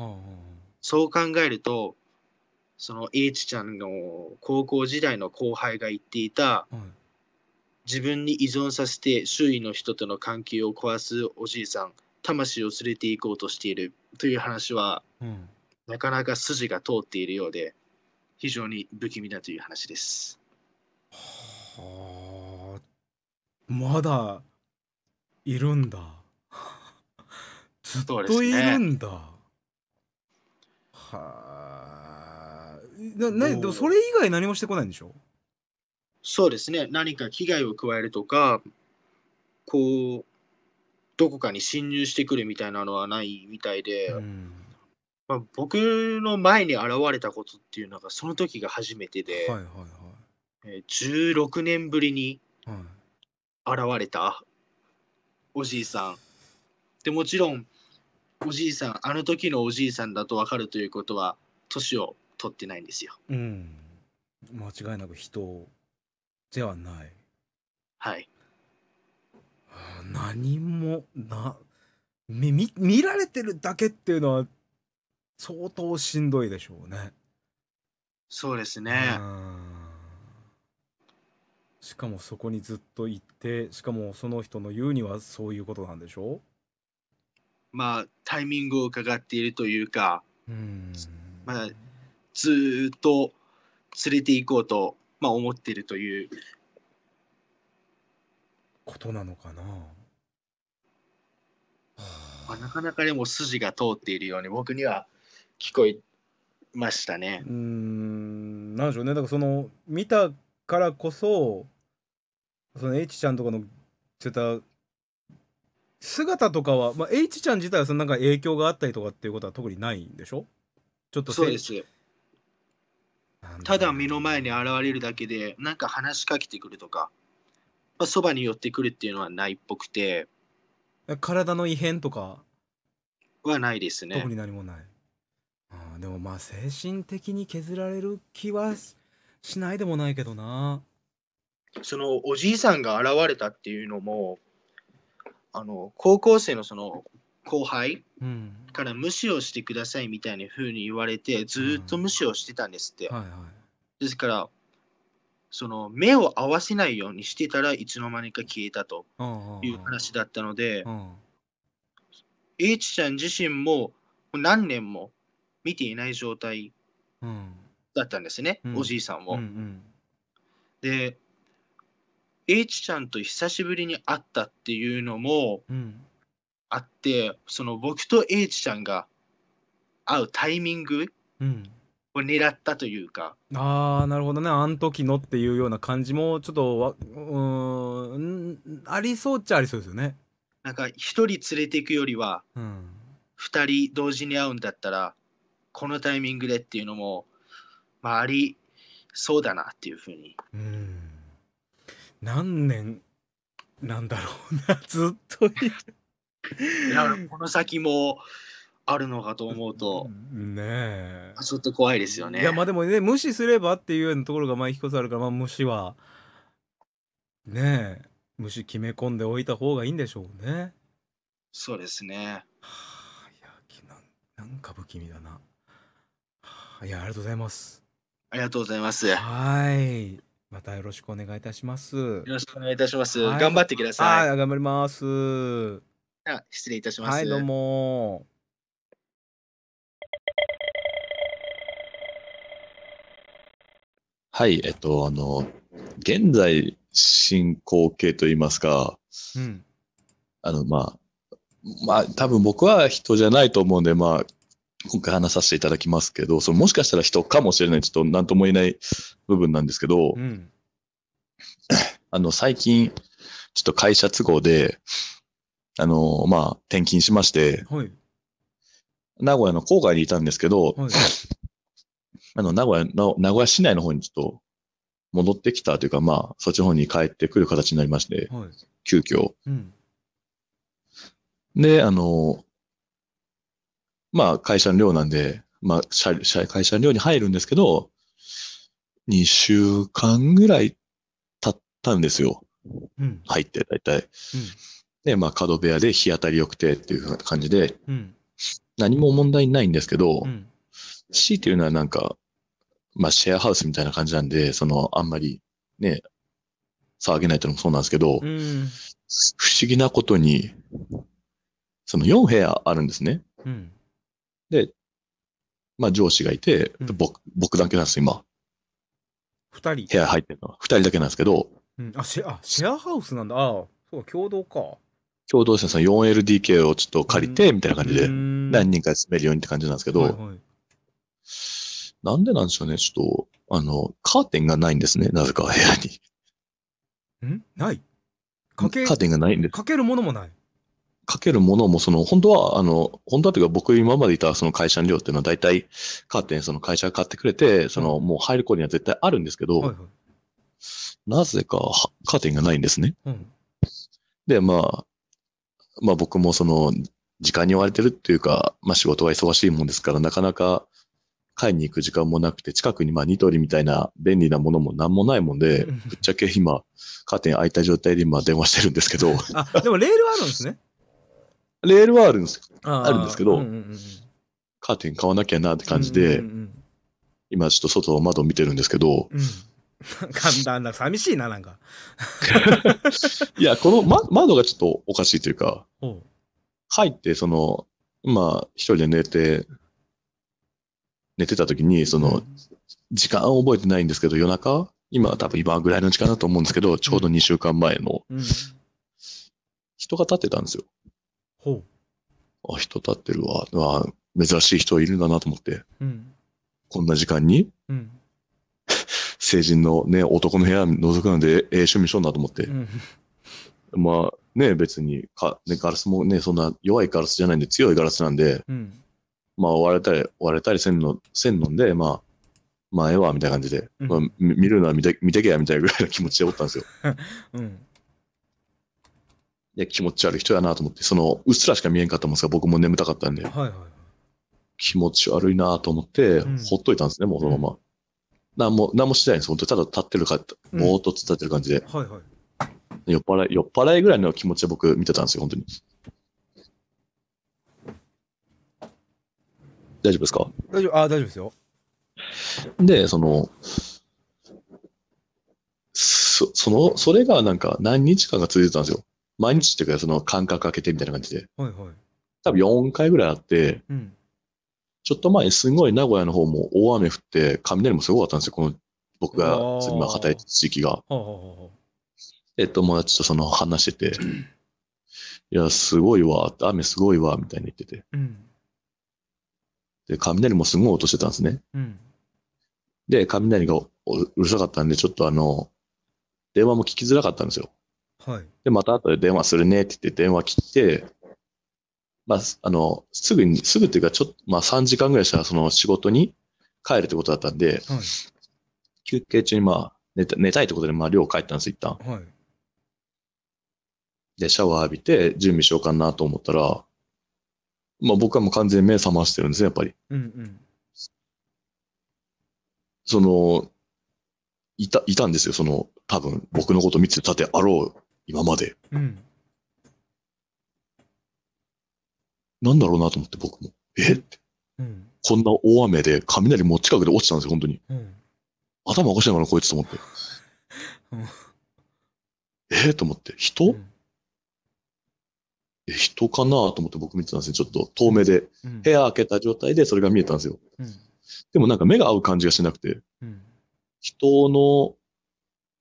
そう考えるとその H ちゃんの高校時代の後輩が言っていた、自分に依存させて周囲の人との関係を壊すおじいさん、魂を連れて行こうとしているという話は、なかなか筋が通っているようで非常に不気味だという話です。まだいるんだ。ずっといるんだ。でもそれ以外何もしてこないんでしょ？そうですね。何か危害を加えるとか、どこかに侵入してくるみたいなのはないみたいで、僕の前に現れたことっていうのがその時が初めてで、16年ぶりに現れたおじいさんで、もちろんおじいさん、あの時のおじいさんだと分かるということは年を取ってないんですよ。間違いなく人ではない。何も見られてるだけっていうのは相当しんどいでしょうね。そうですね。しかもそこにずっといて、しかもその人の言うにはそういうことなんでしょう。タイミングを伺っているというか、ずっと連れて行こうと、思っているということなのかな。なかなかでも筋が通っているように僕には聞こえましたね。なんでしょうね。だからその見たからこそ、その H ちゃんとかの姿とかは、H ちゃん自体はその影響があったりとかっていうことは特にないんでしょ？そうです。ただ目の前に現れるだけで話しかけてくるとか、そばに寄ってくるっていうのはないっぽくて、体の異変とかはないですね。特に何もない。でも精神的に削られる気はしないでもないけどな。そのおじいさんが現れたっていうのも、高校生のその後輩から無視をしてくださいみたいな風に言われて、ずっと無視をしてたんですって。ですからその目を合わせないようにしてたらいつの間にか消えたという話だったので、H ちゃん自身も何年も見ていない状態だったんですね、おじいさんを。で H ちゃんと久しぶりに会ったっていうのもあって、その僕と H ちゃんが会うタイミングを狙ったというか、なるほどね。あん時のっていうような感じもちょっとありそうっちゃありそうですよね。一人連れていくよりは2人同時に会うんだったらこのタイミングでっていうのも、まあ、ありそうだなっていうふうに。何年なんだろうな、ずっとだからこの先もあるのかと思うとねえ、ちょっと怖いですよね。いやまあでもね、無視すればっていうようなところがまあ一つあるから、まあ、無視はねえ、無視決め込んでおいた方がいいんでしょうね。そうですね。はあ、いやなんか不気味だな。はあ、いやありがとうございます。ありがとうございます。はい。またよろしくお願いいたします。よろしくお願いいたします。はい、頑張ってください。はい、頑張ります。じゃあ失礼いたします。はい、どうも。はい、現在進行形といいますか、うん、まあ多分僕は人じゃないと思うんで、まあ今回話させていただきますけど、そのもしかしたら人かもしれない、ちょっと何とも言えない部分なんですけど、うん、最近ちょっと会社都合でまあ転勤しまして、はい、名古屋の郊外にいたんですけど、はい、名古屋市内の方にちょっと戻ってきたというか、まあそっちの方に帰ってくる形になりまして、はい、急遽、うんで、まあ、会社の寮なんで、まあ、会社の寮に入るんですけど、2週間ぐらい経ったんですよ。うん、入って、大体。うん、で、まあ、角部屋で日当たり良くてっていう感じで、うん、何も問題ないんですけど、うん、C っていうのはなんか、まあ、シェアハウスみたいな感じなんで、あんまりね、騒げないっていうのもそうなんですけど、うん、不思議なことに、4部屋あるんですね。うん、で、まあ上司がいて、うん、僕だけなんです、今。2人部屋入ってるのは2人だけなんですけど。うん、シェアハウスなんだ。ああ、そう、共同か。共同ですね、4LDK をちょっと借りて、みたいな感じで、何人か住めるようにって感じなんですけど、はいはい、なんでなんでしょうね、ちょっと、カーテンがないんですね、なぜか部屋に。んないカーテンがないんです。かけるものもない。かけるものも、本当はというか、僕今までいた会社の寮っていうのは大体カーテン、会社が買ってくれて、もう入る頃には絶対あるんですけど、はいはい、なぜかカーテンがないんですね。うん、で、まあ僕も時間に追われてるっていうか、まあ仕事が忙しいもんですから、なかなか買いに行く時間もなくて、近くにニトリみたいな便利なものもなんもないもんで、ぶっちゃけ今、カーテン開いた状態で今電話してるんですけど。あ、でもレールはあるんですね。レールはあるんですけど、カーテン買わなきゃなって感じで、今ちょっと外の窓を見てるんですけど。なんか寂しいな、なんか。いや、この、窓がちょっとおかしいというか、入って、まあ、一人で寝てた時に、時間を覚えてないんですけど、夜中、今多分今ぐらいの時間だと思うんですけど、ちょうど2週間前の、人が立ってたんですよ。ほう、あ、人立ってるわ。珍しい人いるんだなと思って。うん、こんな時間に、うん、成人のね、男の部屋覗くなんで、趣味しようなと思って。うん、まあね、別にガラスもね、そんな弱いガラスじゃないんで、強いガラスなんで、うん、まあ割れたりせんのんで、まあええわ、みたいな感じで、うん、まあ、見るのは見てけや、みたいなぐらいの気持ちでおったんですよ。うんいや気持ち悪い人やなと思って、うっすらしか見えんかったもんですが、僕も眠たかったんで、気持ち悪いなと思って、うん、ほっといたんですね、もうそのまま。なんもしてないんです、本当にただ立ってるか、ぼーっと立ってる感じで。酔っ払いぐらいの気持ちで僕見てたんですよ、本当に。大丈夫ですか？大丈夫ですよ。で、それがなんか何日間か続いてたんですよ。毎日っていうか、間隔空けてみたいな感じで。はいはい。多分4回ぐらいあって、うん、ちょっと前にすごい名古屋の方も大雨降って、雷もすごかったんですよ、僕が今働いてる地域が。で、友達と話してて、いや、すごいわ、雨すごいわ、みたいに言ってて。うん、で、雷もすごい音してたんですね。うん、で、雷がうるさかったんで、ちょっと電話も聞きづらかったんですよ。はい、でまた後で電話するねって言って電話切って、まあ、すぐっていうか、ちょっと、まあ、3時間ぐらいしたら、その仕事に帰るってことだったんで、はい、休憩中にまあ、寝たいってことで、まあ、寮帰ったんです、一旦。はい。で、シャワー浴びて、準備しようかなと思ったら、まあ、僕はもう完全に目覚ましてるんですね、やっぱり。うんうん。その、いたんですよ、その、多分、僕のこと見てたであろう、今まで。うん。なんだろうなと思って、僕も。えって、うん。こんな大雨で、雷も近くで落ちたんですよ、本当に。うん、頭おかしいのかな、こいつと思って。うん、と思って、人、うん、人かなと思って僕見てたんですよ。ちょっと遠目で、うん、部屋開けた状態でそれが見えたんですよ。うん、でもなんか目が合う感じがしなくて、うん、人の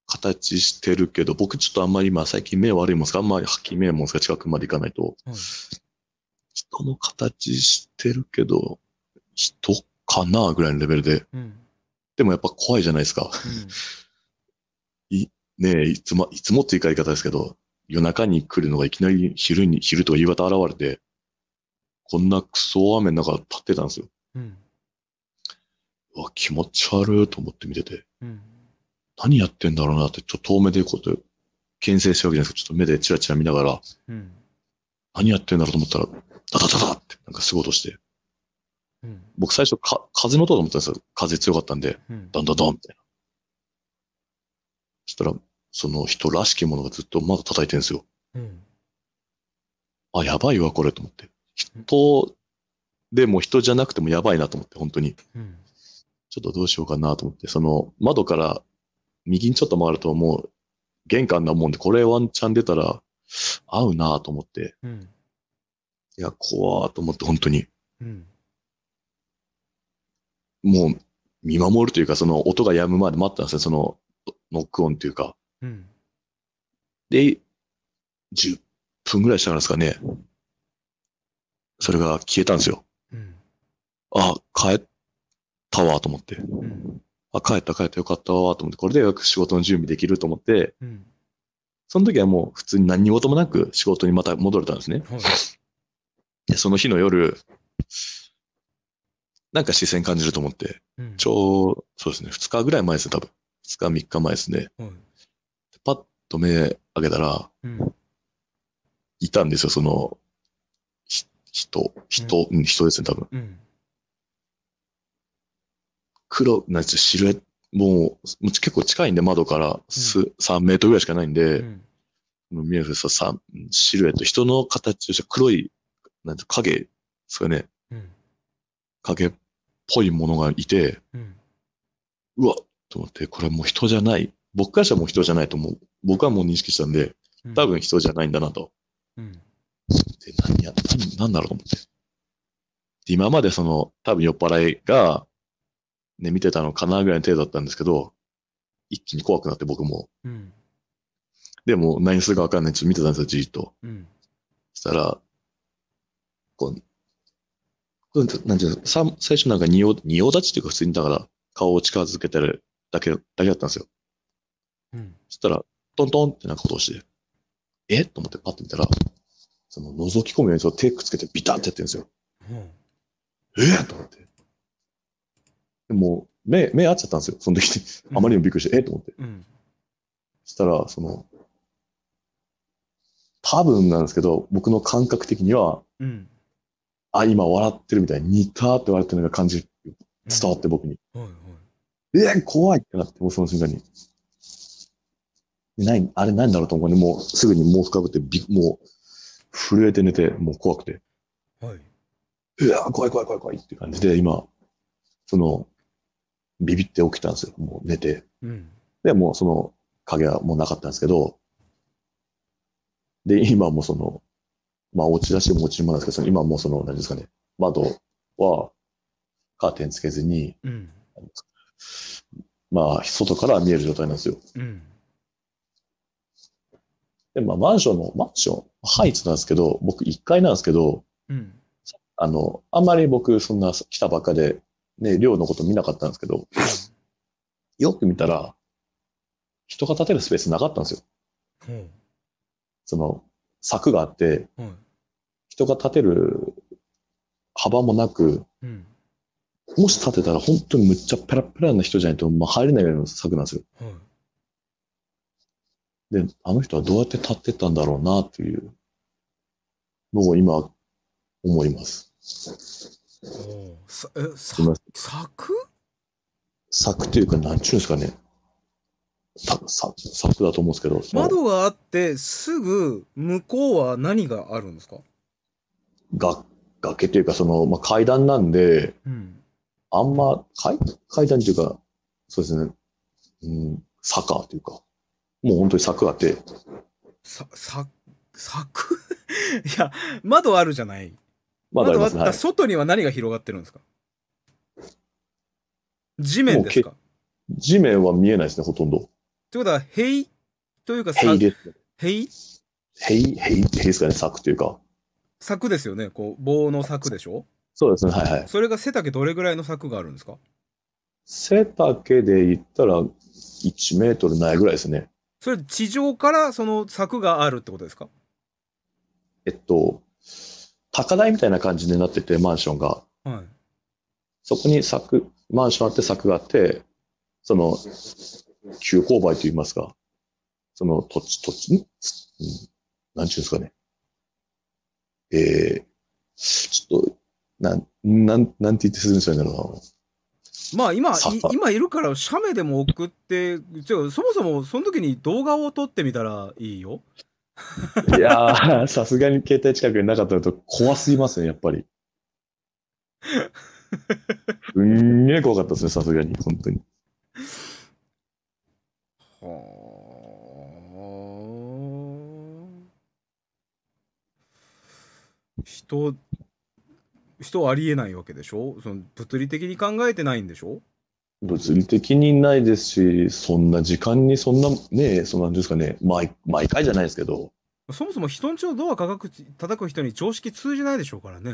形してるけど、僕ちょっとあんまり今最近目悪いもんですか、あんまりはっきり見えるもんですか、近くまで行かないと。うん、人の形してるけど、人かなぐらいのレベルで、うん。でもやっぱ怖いじゃないですか。うん、いつもっていう言い方ですけど、夜中に来るのがいきなり昼とか夕方現れて、こんなクソ雨の中立ってたんですよ。うん、うわ、気持ち悪いと思って見てて、うん、何やってんだろうなって、ちょっと遠目でこうやって、牽制してるわけじゃないですか。ちょっと目でチラチラ見ながら、うん、何やってんだろうと思ったら、ダダダダってなんかすごい音して、うん、僕最初風の音だと思ったんですよ。風強かったんで、うん、ダンダダンみたいな。そしたら、その人らしきものがずっとまだ叩いてるんですよ。うん、あ、やばいわ、これと思って。人でも人じゃなくてもやばいなと思って、本当に。うん、ちょっとどうしようかなと思って、その窓から右にちょっと回るともう玄関なもんで、これワンチャン出たら合うなと思って。うん、いや、怖ーと思って、本当に。うん、もう見守るというか、その音が止むまで待ったんですよ、そのノックオンというか。うん、で、10分ぐらいしたからですかね。それが消えたんですよ。うん、あ、帰ったわと思って。うん、あ、帰ったよかったわと思って、これでよく仕事の準備できると思って、うん、その時はもう普通に何事もなく仕事にまた戻れたんですね。はい、で、その日の夜、なんか視線感じると思って、うん、そうですね、2日ぐらい前ですね、多分。2日、3日前ですね。はい、パッと目開けたら、うん、いたんですよ、その、人ですね、多分。うん、シルエット、もう結構近いんで、窓から3メートルぐらいしかないんで、見えるんですよ、シルエット、人の形をした黒い、影ですかね、うん、影っぽいものがいて、うわっと思って、これもう人じゃない。僕からしたらもう人じゃないと思う。僕はもう認識したんで、多分人じゃないんだなと。うん、で、何だろうと思って。で、今までその、多分酔っ払いが、ね、見てたのかなぐらいの程度だったんですけど、一気に怖くなって僕も。うん、でも、何するかわかんない。ちょっと見てたんですよ、じーっと。うん、そしたら、なんていうの、最初なんか仁王立ちっていうか普通にだから、顔を近づけてるだけだったんですよ。うん、そしたら、トントンってなんか音をして、えと思ってパッと見たら、その覗き込むようにその手くっつけてビタンってやってるんですよ。うん、と思って。でもう、目合っちゃったんですよ。その時に。あまりにもびっくりして、と思って。うん、そしたら、その、多分なんですけど、僕の感覚的には、うん、あ、今笑ってるみたいに、似たって笑ってるのが感じ、伝わって僕に。うん、怖いってなって、もうその瞬間に。あれ何だろうと思うね。もうすぐに毛布かぶって、もう震えて寝て、もう怖くて。はい。うわ、怖いって感じで、今、その、ビビって起きたんですよ。もう寝て。うん、で、もうその影はもうなかったんですけど、で、今もその、まあ落ち出しも落ちるもんなんですけど、今もうその、何ですかね、窓はカーテンつけずに、うん、まあ、外から見える状態なんですよ。うんで、まあ、マンション、ハイツなんですけど、僕1階なんですけど、うん、あんまり僕、そんな来たばっかで、ね、寮のこと見なかったんですけど、よく見たら、人が立てるスペースなかったんですよ。うん、その、柵があって、うん、一人が立てる幅もなく、うん、もし立てたら本当にむっちゃペラペラな人じゃないと、まあ、入れないような柵なんですよ、うん、であの人はどうやって立ってたんだろうなっていうのを今思います。おさえさ柵というか何ちゅうんですかね、柵だと思うんですけど、窓があってすぐ向こうは何があるんですか？崖というかその、まあ、階段なんで、うん、あんま階段というかそうですね、うん、坂というかもう本当に柵あって柵いや窓あるじゃない、窓あった、はい、外には何が広がってるんですか？地面ですか？地面は見えないですね、ほとんど。ってことは、塀というか、塀です。塀ですかね、柵というか。柵ですよね、こう、棒の柵でしょ？そうですね、はいはい。それが背丈どれぐらいの柵があるんですか？背丈で言ったら、1メートルないぐらいですね。それ、地上からその柵があるってことですか？高台みたいな感じになってて、マンションが。はい。そこに柵、マンションあって柵があって、その、急勾配といいますか、その土地、なんちゅうんですかね。ちょっと、なんて言ってするんですよね。まあ今いるから、写メでも送って、そもそもその時に動画を撮ってみたらいいよ。いやー、さすがに携帯近くになかったと怖すぎますね、やっぱり。すんげえ怖かったですね、さすがに、本当に。はあ。人ありえないわけでしょ？その物理的に考えてないんでしょ？物理的にないですし、そんな時間にそんなね、そんなんですかね、毎回じゃないですけど。そもそも人んちのドア叩く人に常識通じないでしょうからね。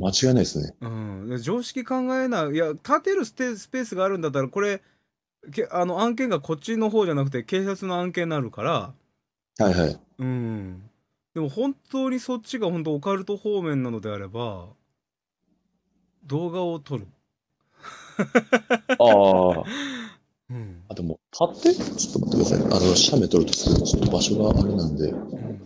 間違いないですね。うん、常識考えない。いや、立てるスペースがあるんだったら、これ、案件がこっちの方じゃなくて、警察の案件になるから。はいはい。うん。でも、本当にそっちが本当オカルト方面なのであれば、動画を撮る。ああ。うん。あ、でも、ちょっと待ってください。写メ撮るとすると、ちょっと場所があれなんで。うん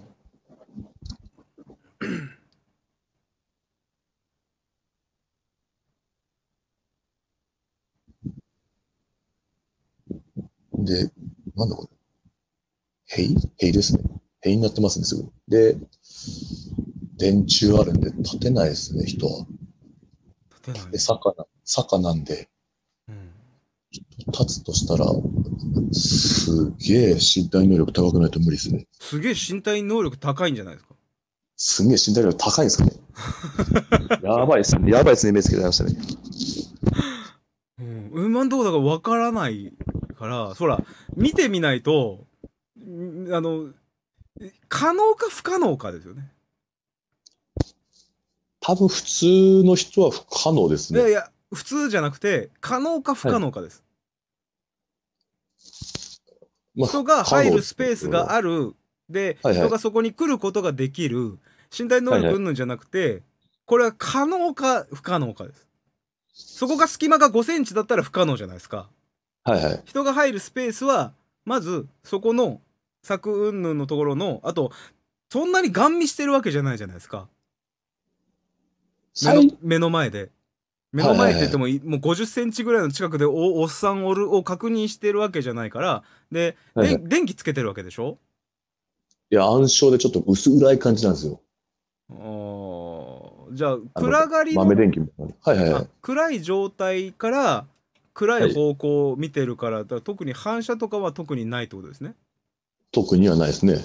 で、なんだこれ。塀ですね。塀になってますね、すぐ。で、電柱あるんで、立てないですね、人は。立てない。で、坂なんで、うん、立つとしたら、すげえ身体能力高くないと無理ですね。すげえ身体能力高いんじゃないですか。すげえ身体能力高いんですかね。やばいですね。やばいですね、目つけられましたね。うん、今のところだから分からない。からそら見てみないと可能か不可能かですよね。多分普通の人は不可能ですね。いやいや普通じゃなくて可能か不可能かです、はい、人が入るスペースがあるで、はいはい、人がそこに来ることができる身体能力云々じゃなくて、はいはい、これは可能か不可能かです。そこが隙間が5センチだったら不可能じゃないですか。はいはい、人が入るスペースはまずそこの柵云々のところのあとそんなにガン見してるわけじゃないじゃないですか。目の前って言っても、もう50センチぐらいの近くでおっさんを確認してるわけじゃないからで、はいはい、電気つけてるわけでしょ。いや暗証でちょっと薄暗い感じなんですよ。じゃあ暗がりの豆電気みたいな、はいはいはい、暗い状態から暗い方向を見てるから、はい、だから特に反射とかは特にないってことですね。特にはないですね。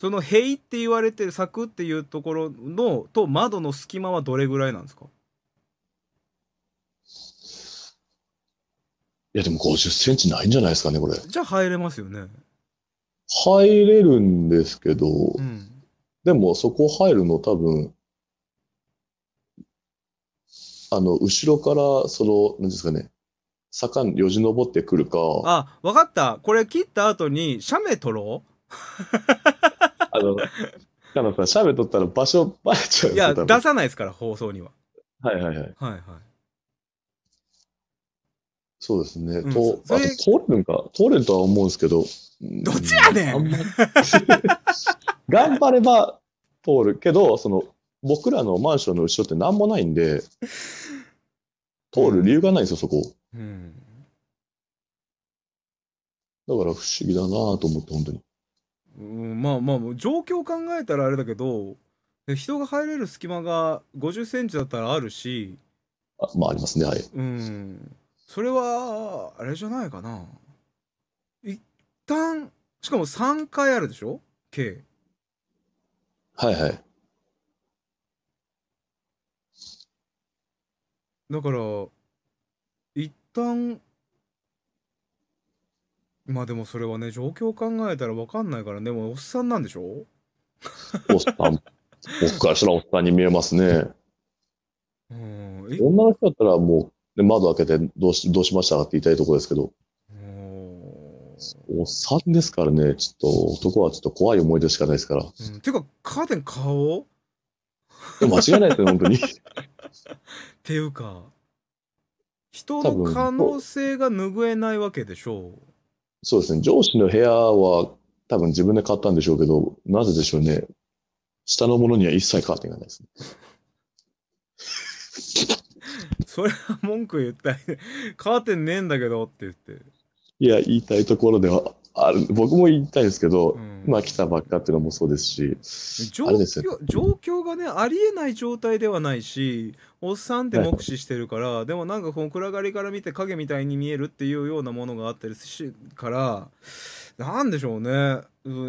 その塀って言われてる柵っていうところのと窓の隙間はどれぐらいなんですか？いやでも50センチないんじゃないですかねこれ。じゃあ入れますよね。入れるんですけど、うん、でもそこ入るの多分後ろから、その、なんですかね、坂によじ登ってくるか。あ、わかった。これ切った後に、写メ撮ろう。カナさん、写メ撮ったら場所バレちゃう。いや、出さないですから、放送には。はいはいはい。はいはい。そうですね。うん、あと、通れるとは思うんですけど。どっちやねん、頑張れば通るけど、その、僕らのマンションの後ろって何もないんで、通る理由がないんですよ、そこ。うん、だから不思議だなぁと思って、本当に。うん、まあまあ、状況考えたらあれだけど、人が入れる隙間が50センチだったらあるし、まあありますね、はい。うん。それは、あれじゃないかな。一旦、しかも3回あるでしょ、計。はいはい。だから、一旦、まあでもそれはね、状況を考えたら分かんないから、でもおっさんなんでしょ？おっさん。僕からしたらおっさんに見えますね。うん。女の人だったらもう、ね、窓開けてどうしましたかって言いたいところですけど。おっさんですからね、ちょっと男はちょっと怖い思い出しかないですから。うん、ていうか、カーテン買おう？間違いないですね、本当に。っていうか、人の可能性が拭えないわけでしょう。そうですね、上司の部屋は多分自分で買ったんでしょうけど、なぜでしょうね、下のものには一切カーテンがないですね。それは文句言ったり、カーテンねえんだけどって言って。いや、言いたいところではある、僕も言いたいですけど、うん、まあ来たばっかっていうのもそうですし、状況がね、ありえない状態ではないし、おっさんって目視してるから、はい、でもなんかこの暗がりから見て影みたいに見えるっていうようなものがあったりするから、なんでしょうね、ど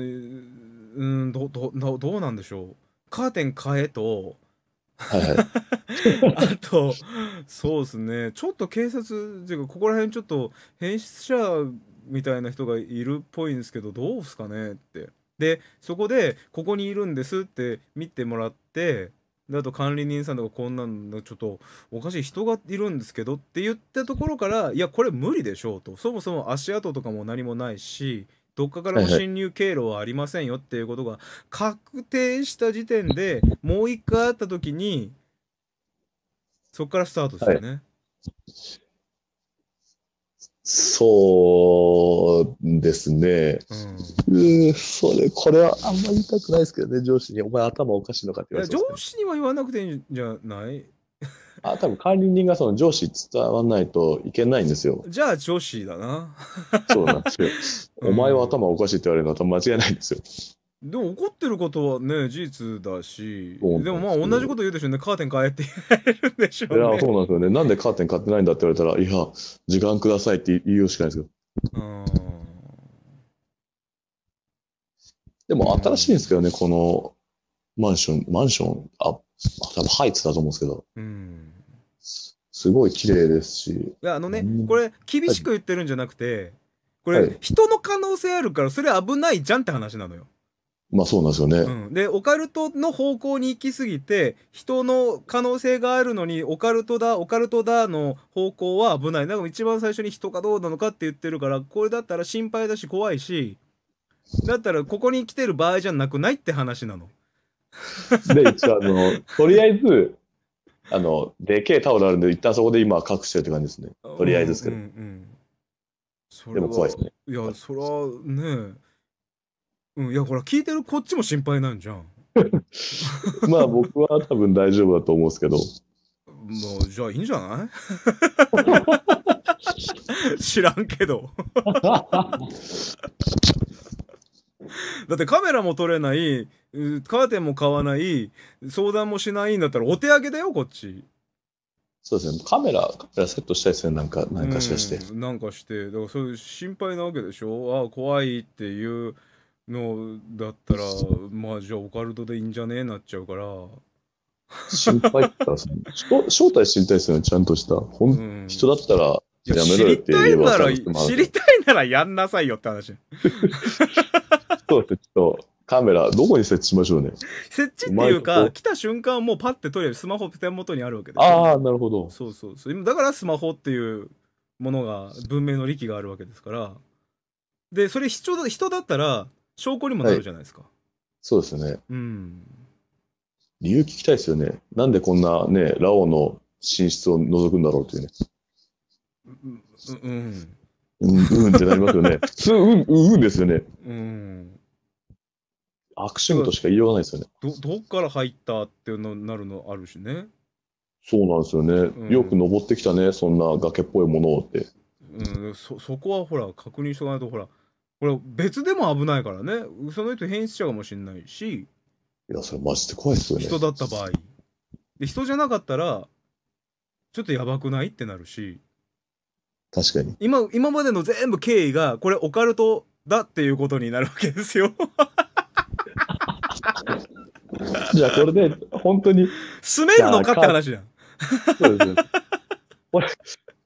うなんでしょう、カーテン変えと、はいはい、あと、そうですね、ちょっと警察っていうか、ここら辺ちょっと変質者みたいな人がいるっぽいんですけど、どうすかねって。で、そこで、ここにいるんですって見てもらって、であと管理人さんとか、こんなんのちょっとおかしい人がいるんですけどって言ったところから、いや、これ無理でしょうと、そもそも足跡とかも何もないし、どっかからの侵入経路はありませんよっていうことが確定した時点で、もう一回あったときに、そこからスタートですよね、はい。そうですね。これはあんまり言いたくないですけどね、上司に、お前頭おかしいのかって言われて、ね。上司には言わなくていいんじゃない？あ、多分管理人がその上司伝わらないといけないんですよ。じゃあ上司だな。そうなんですよ。お前は頭おかしいって言われるのは間違いないんですよ。でも怒ってることはね、事実だし、でもまあ同じこと言うでしょうね、カーテン変えって言われるんでしょうね。いや、そうなんですよね。なんでカーテン買ってないんだって言われたら、いや、時間くださいって言うしかないですけど。でも新しいんですけどね、このマンション、多分ハイツだと思うんですけど、うん、すごい綺麗ですし、いや、これ厳しく言ってるんじゃなくて、これ、はい、人の可能性あるからそれ危ないじゃんって話なのよ。まあそうなんですよね、うん、でオカルトの方向に行き過ぎて、人の可能性があるのにオカルトだの方向は危ない。だから一番最初に人かどうなのかって言ってるから、これだったら心配だし怖いし、だったらここに来てる場合じゃなくないって話なの。で、一応とりあえずでけえタオルあるんで、一旦そこで今隠してるって感じですね、とりあえずですけど。でも怖いですね。いや、それはね、いや、ほら聞いてるこっちも心配なんじゃん。まあ僕は多分大丈夫だと思うんですけど、もうじゃあいいんじゃない？知らんけど。だってカメラも撮れない、カーテンも買わない、相談もしないんだったらお手上げだよ、こっち。そうですね、カメラセットしたいですね、なんかしらして。なんかして、だからそういう心配なわけでしょ。ああ、怖いっていうのだったら、まあじゃあオカルトでいいんじゃねえなっちゃうから。心配って言ったら、正体知りたいですよね、ちゃんとした。人だったら、やめろよって言えば、知りたいならやんなさいよって話。そうですね、ちょっとカメラどこに設置しましょうね。設置っていうか、来た瞬間もうパッて取れる、スマホ手元にあるわけです。ああ、なるほど。そうそうそう、だからスマホっていうものが文明の利器があるわけですから。でそれ人だったら証拠にもなるじゃないですか。そうですね。うん、理由聞きたいですよね。なんでこんなね、ラオウの寝室を覗くんだろうっていうね。うん。うんってなりますよね。うんですよね。うん。悪趣味としか言いようがないですよね。どっから入ったっていうのになるのあるしね。そうなんですよね。うん、よく登ってきたね、そんな崖っぽいものをって。うん、そこはほら、確認しとかないと、ほら、これ別でも危ないからね。その人変質者かもしれないし。いや、それマジで怖いっすよね。人だった場合。で、人じゃなかったら、ちょっとやばくないってなるし。確かに。今までの全部経緯が、これオカルトだっていうことになるわけですよ。じゃあこれで、本当に。住めるのかって話じゃん。そうですね。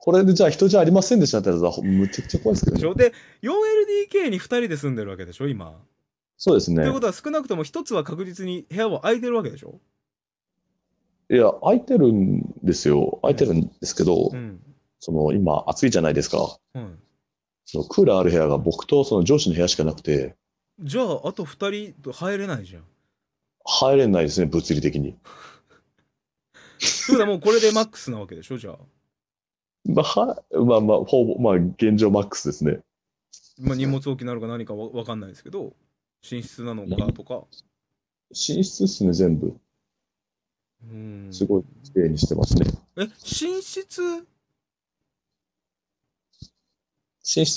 これでじゃあ人じゃありませんでしたってやつはむちゃくちゃ怖いですけどね。で、4LDK に2人で住んでるわけでしょ、今。そうですね。ということは少なくとも1つは確実に部屋は空いてるわけでしょ。いや、空いてるんですよ。空いてるんですけど、うん、その今暑いじゃないですか。うん、そのクーラーある部屋が僕とその上司の部屋しかなくて。じゃああと2人入れないじゃん。入れないですね、物理的に。そうだ、もうこれでマックスなわけでしょ、じゃあ。まあ、ほぼ、まあ、現状マックスですね。まあ、荷物置きなのか何かわかんないですけど、寝室なのかとか。寝室ですね、全部。すごい綺麗にしてますね。え、寝室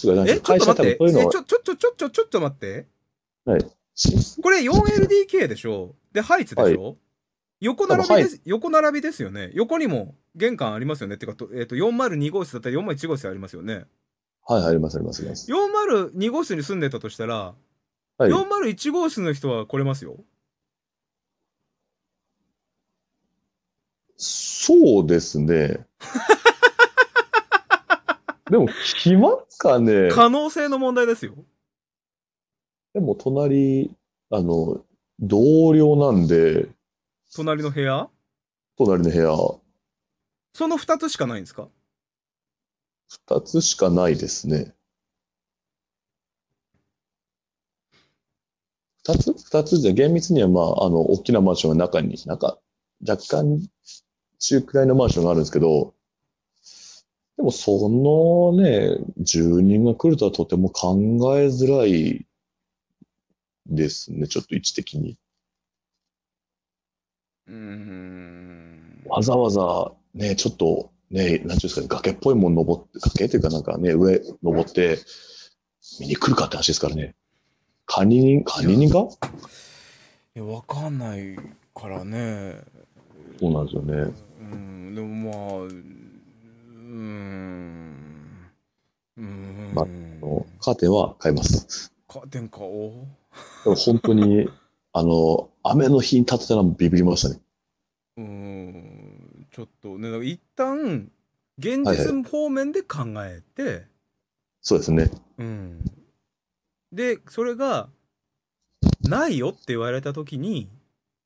がなんか、え、ちょっと待って、ちょっと待って。はい。これ 4LDK でしょ。で、ハイツでしょ。はい、横並びですよね。横にも玄関ありますよね。ってか、402号室だったら401号室ありますよね。はい、あります、あります、あります。402号室に住んでたとしたら、はい、401号室の人は来れますよ。そうですね。でも、来ますかね。可能性の問題ですよ。でも、隣、同僚なんで、隣の部屋。その2つしかないんですか？ 2 つしかないですね。2つじゃ、厳密には、まあ、大きなマンションが中に、なんか、若干、中くらいのマンションがあるんですけど、でも、そのね、住人が来るとはとても考えづらいですね、ちょっと位置的に。わざわざね、ちょっとね、なんていうんですかね、崖っぽいもん登って、崖というかなんかね、上登って、見に来るかって話ですからね。管理人か？いや、わかんないからね。そうなんですよね。うん、でもまあ、まあ、カーテンは買います。カーテン買おう。でも本当に、雨の日に立てたらビビりましたね。ちょっとね、だから一旦現実方面で考えて、はいはい、そうですね。うん、で、それがないよって言われたときに、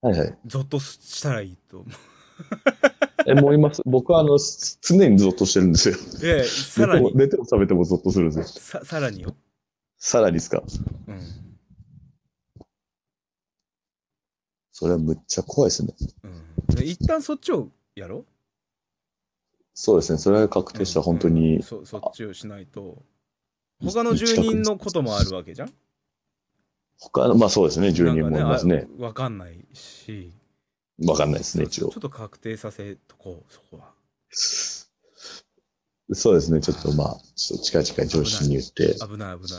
はいはい、ゾッとしたらいいと思う。思います。僕は常にゾッとしてるんですよ。さらに寝ても覚めてもゾッとするんですよ。さらによ。さらにですか。うん。それはむっちゃ怖いですね。うん、一旦そっちをやろう。そうですね、それが確定したら本当に、そっちをしないと他の住人のこともあるわけじゃん。他の、まあそうですね、住人もいますね。わかんないし。わかんないですね、一応。ちょっと確定させとこう、そこは。そうですね、ちょっとまあ近い上司に言って。危ない、ちょ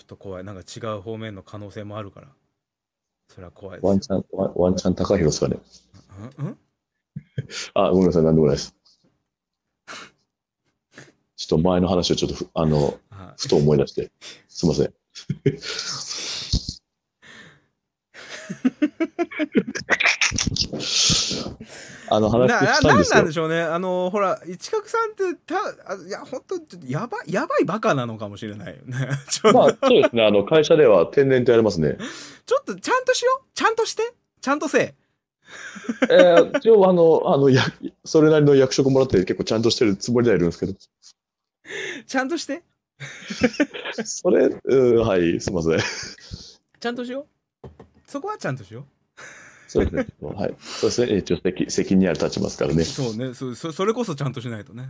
っと怖い。なんか違う方面の可能性もあるから、それは怖いです。ワンチャン高弘ですかね。うん、あ、ごめんなさい、なんでもないです。ちょっと前の話をちょっとふと思い出して、すみません。話なんでしょうね。ほら、一角さんっていや、本当やばいバカなのかもしれないよね。まあ、そうですね。会社では天然とやれますね。ちょっとちゃんとしよう。ちゃんとして。ちゃんとせえ。一応それなりの役職もらって結構ちゃんとしてるつもりではいるんですけど。ちゃんとして。それ、はい、すみません。ちゃんとしよう。そこはちゃんとしよう。そうですね。はい。そうですね。一応責任ある立ちますからね。そうね。それこそちゃんとしないとね。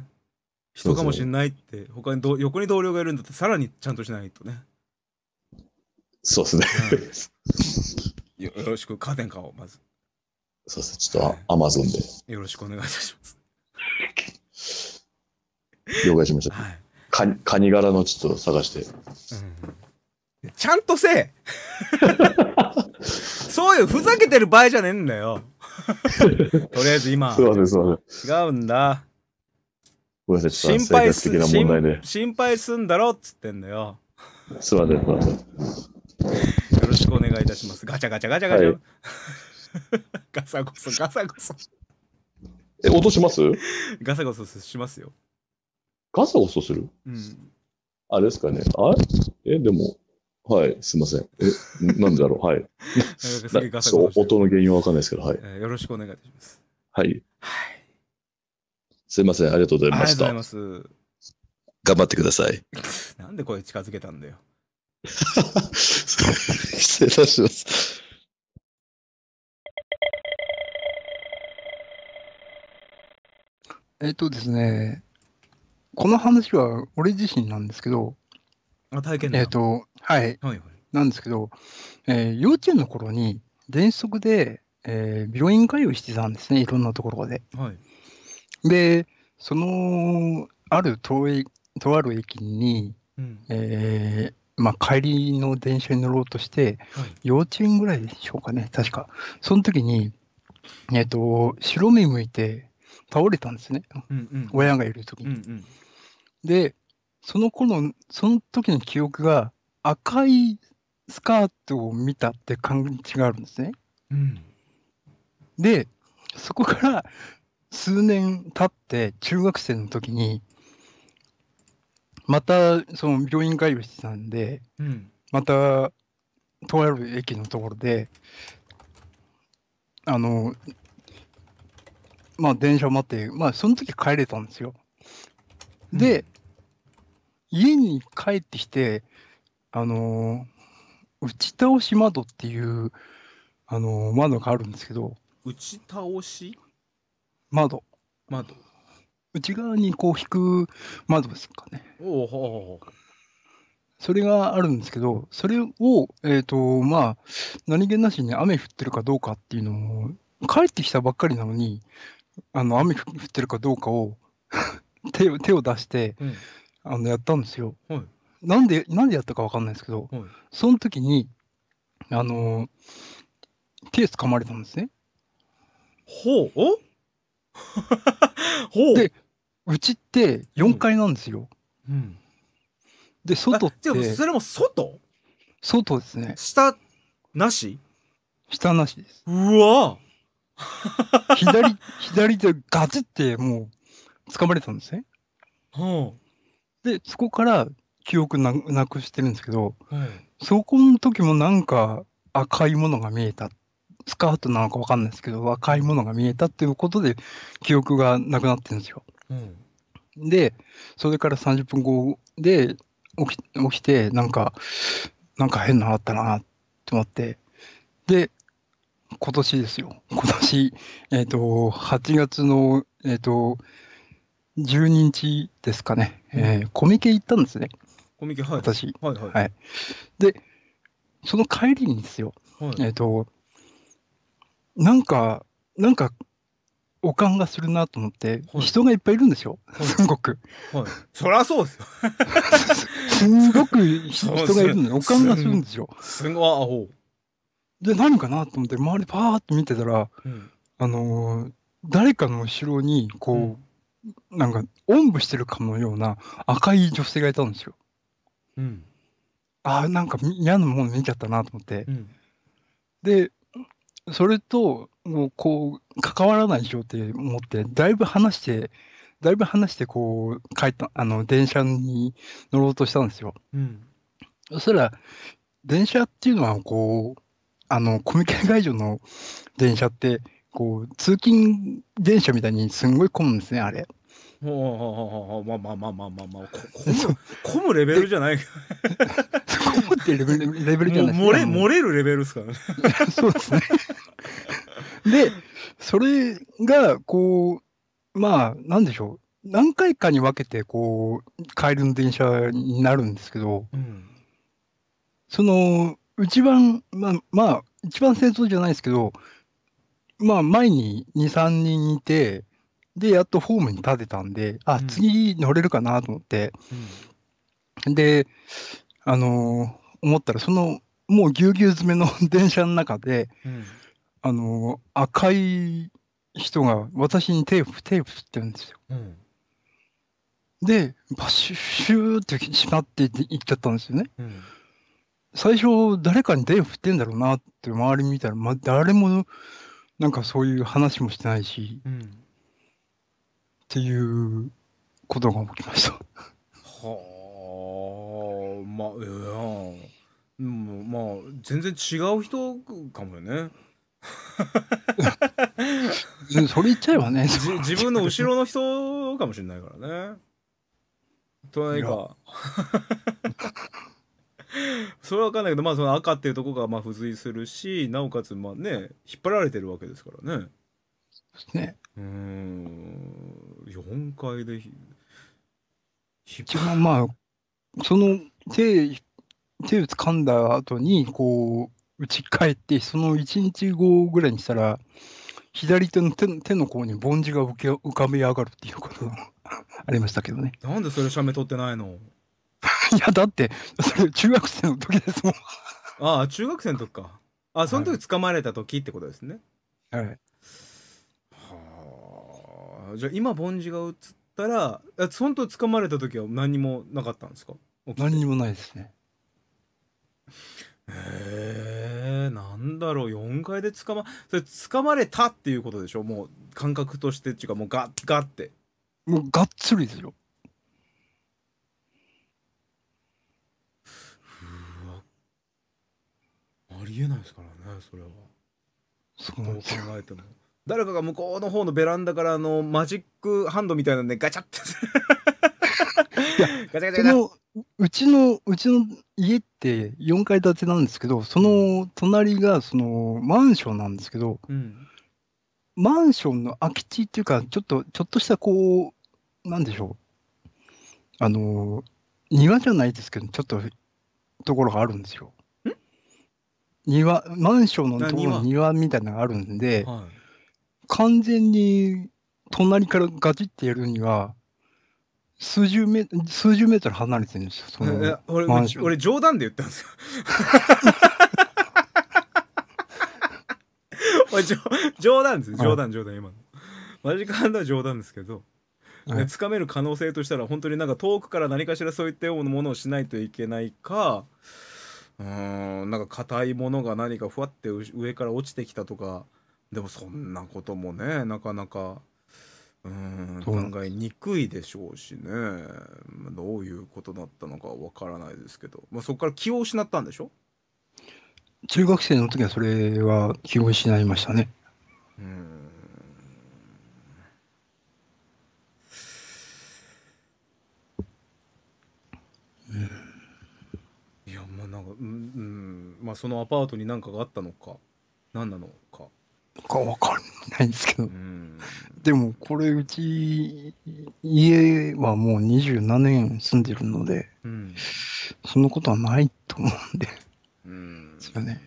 人かもしれないって、他に横に同僚がいるんだって、さらにちゃんとしないとね。そうですね。よろしく、カーテン買おう、まず。そうですね。ちょっと Amazon で。よろしくお願いいたします。了解しました。はい。カニ柄のちょっと探して、うん、ちゃんとせえそういうふざけてる場合じゃねえんだよとりあえず今すいませんすいません違うんだごめんなさい心配する心配すんだろっつってんだよすいませんすいませんよろしくお願いいたしますガチャガチャガチャガチャ、はい、ガサゴソガサゴソ音しますガサゴソしますよガサゴソする、うん、あれですかねあれでも、はい、すいません。なんだろうはい。音の原因はわかんないですけど、はい。よろしくお願いします。はい。はい、すいません、ありがとうございました。ありがとうございます。頑張ってください。なんで声近づけたんだよ。失礼いたします。ですね。この話は俺自身なんですけど、体験だはい、なんですけど、幼稚園の頃に、喘息で、病院通いしてたんですね、いろんなところで。はい、で、その、あるとある駅に、うんまあ、帰りの電車に乗ろうとして、はい、幼稚園ぐらいでしょうかね、確か。その時に、白目向いて倒れたんですね、うんうん、親がいる時に。うんうんで、その時の記憶が赤いスカートを見たって感じがあるんですね。うん、で、そこから数年経って中学生の時に、またその病院通いしてたんで、うん、またとある駅のところで、まあ電車を待って、まあその時帰れたんですよ。で、うん、家に帰ってきて、打ち倒し窓っていう、窓があるんですけど、打ち倒し窓。内側にこう引く窓ですかね。おお。それがあるんですけど、それを、まあ、何気なしに雨降ってるかどうかっていうのを、帰ってきたばっかりなのに、雨降ってるかどうかを手を出して、うん、やったんですよ、はい、なんでやったか分かんないですけど、はい、その時に手掴まれたんですね。ほうほうでうちって4階なんですよ、うんうん、で外ってそれも外ですね。下なしです。うわ左でガチってもう掴まれたんですね。でそこから記憶なくしてるんですけど、はい、そこの時もなんか赤いものが見えた、スカートなのか分かんないですけど赤いものが見えたっていうことで記憶がなくなってるんですよ、うん、でそれから30分後で起きてなんか変なのあったなと思って、で今年ですよ、今年8月の12日ですかね、うんコミケ行ったんですね。コミケ、はい。私。はいはい。はい、で、その帰りにですよ、はい、なんか、おかんがするなと思って、はい、人がいっぱいいるんですよ、はい、すごく。はい。そりゃそうですよ。すごく人がいるんで、おかんがするんですよ。すごい、あほう。で、何かなと思って、周りパーっと見てたら、うん、誰かの後ろに、こう、うんなんかおんぶしてるかのような赤い女性がいたんですよ。うん、あなんか嫌なもの見ちゃったなと思って、うん、でそれともうこう関わらないでしょって思ってだいぶ離してこう帰った電車に乗ろうとしたんですよ、うん、そしたら電車っていうのはこうコミケ会場の電車ってこう通勤電車みたいにすんごい混むんですね、あれ。まあまあまあまあまあまあ、混むレベルじゃない。混むってレベルじゃない。漏れるレベルですからね。そうですね。で、それが、こう、まあ、なんでしょう。何回かに分けて、こう、帰りの電車になるんですけど、うん、その、一番、まあ、一番正当じゃないですけど、まあ、前に2、3人いて、で、やっとホームに立てたんで、あ、次乗れるかなと思って、うん、で、思ったら、その、もうぎゅうぎゅう詰めの電車の中で、うん、赤い人が私にテープ振ってるんですよ。うん、で、バシュシューってしまって行っちゃったんですよね。うん、最初、誰かに手を振ってんだろうなって、周り見たら、誰も、なんかそういう話もしてないし、うん、っていうことが起きました。はあ、まあ、まあ、全然違う人かもよね。それ言っちゃえばね。自分の後ろの人かもしれないからね。とないか。それは分かんないけど、まあその赤っていうところがまあ付随するし、なおかつまあね、引っ張られてるわけですからね。ね。4階で一番まあその手を掴んだ後にこう打ち返って、その1日後ぐらいにしたら左手の手の甲にぼんじが浮かび上がるっていうことがありましたけどね。なんでそれ写メ撮ってないの？いやだってそれ中学生の時ですもん。ああ、中学生の時か。あ、その時捕まえられた時ってことですね。はい。はあ。じゃあ今梵字が映ったら、その時捕まえられた時は何にもなかったんですか？何にもないですね。へえ、なんだろう、4階で捕まれたっていうことでしょ、もう感覚としてっていうか、もうガッて。もうがっつりですよ。ありえないですからね、それは。そう考えても誰かが向こうの方のベランダからマジックハンドみたいなんでガチャってガチャガチャガチャ。うちの家って4階建てなんですけど、その隣がそのマンションなんですけど、うん、マンションの空き地っていうか、ちょっとしたこう、なんでしょう、庭じゃないですけど、ちょっとところがあるんですよ。マンションのところの庭みたいなのがあるんで、はい、完全に隣からガチってやるには数十メートル離れてるんですよ、そのマンション。俺冗談で言ったんですよ。冗談今の。マジかんだ冗談ですけど。つかめる可能性としたら本当になんか遠くから何かしらそういったようなものをしないといけないか。なんか硬いものが何かふわって上から落ちてきたとか。でもそんなこともね、なかなか考えにくいでしょうしね。どういうことだったのかわからないですけど、まあ、そこから気を失ったんでしょ？中学生の時はそれは気を失いましたね。まあそのアパートに何かがあったのか何なのか分かんないんですけど、でもこれうち家はもう27年住んでるので、うん、そのことはないと思うんで、ですよね。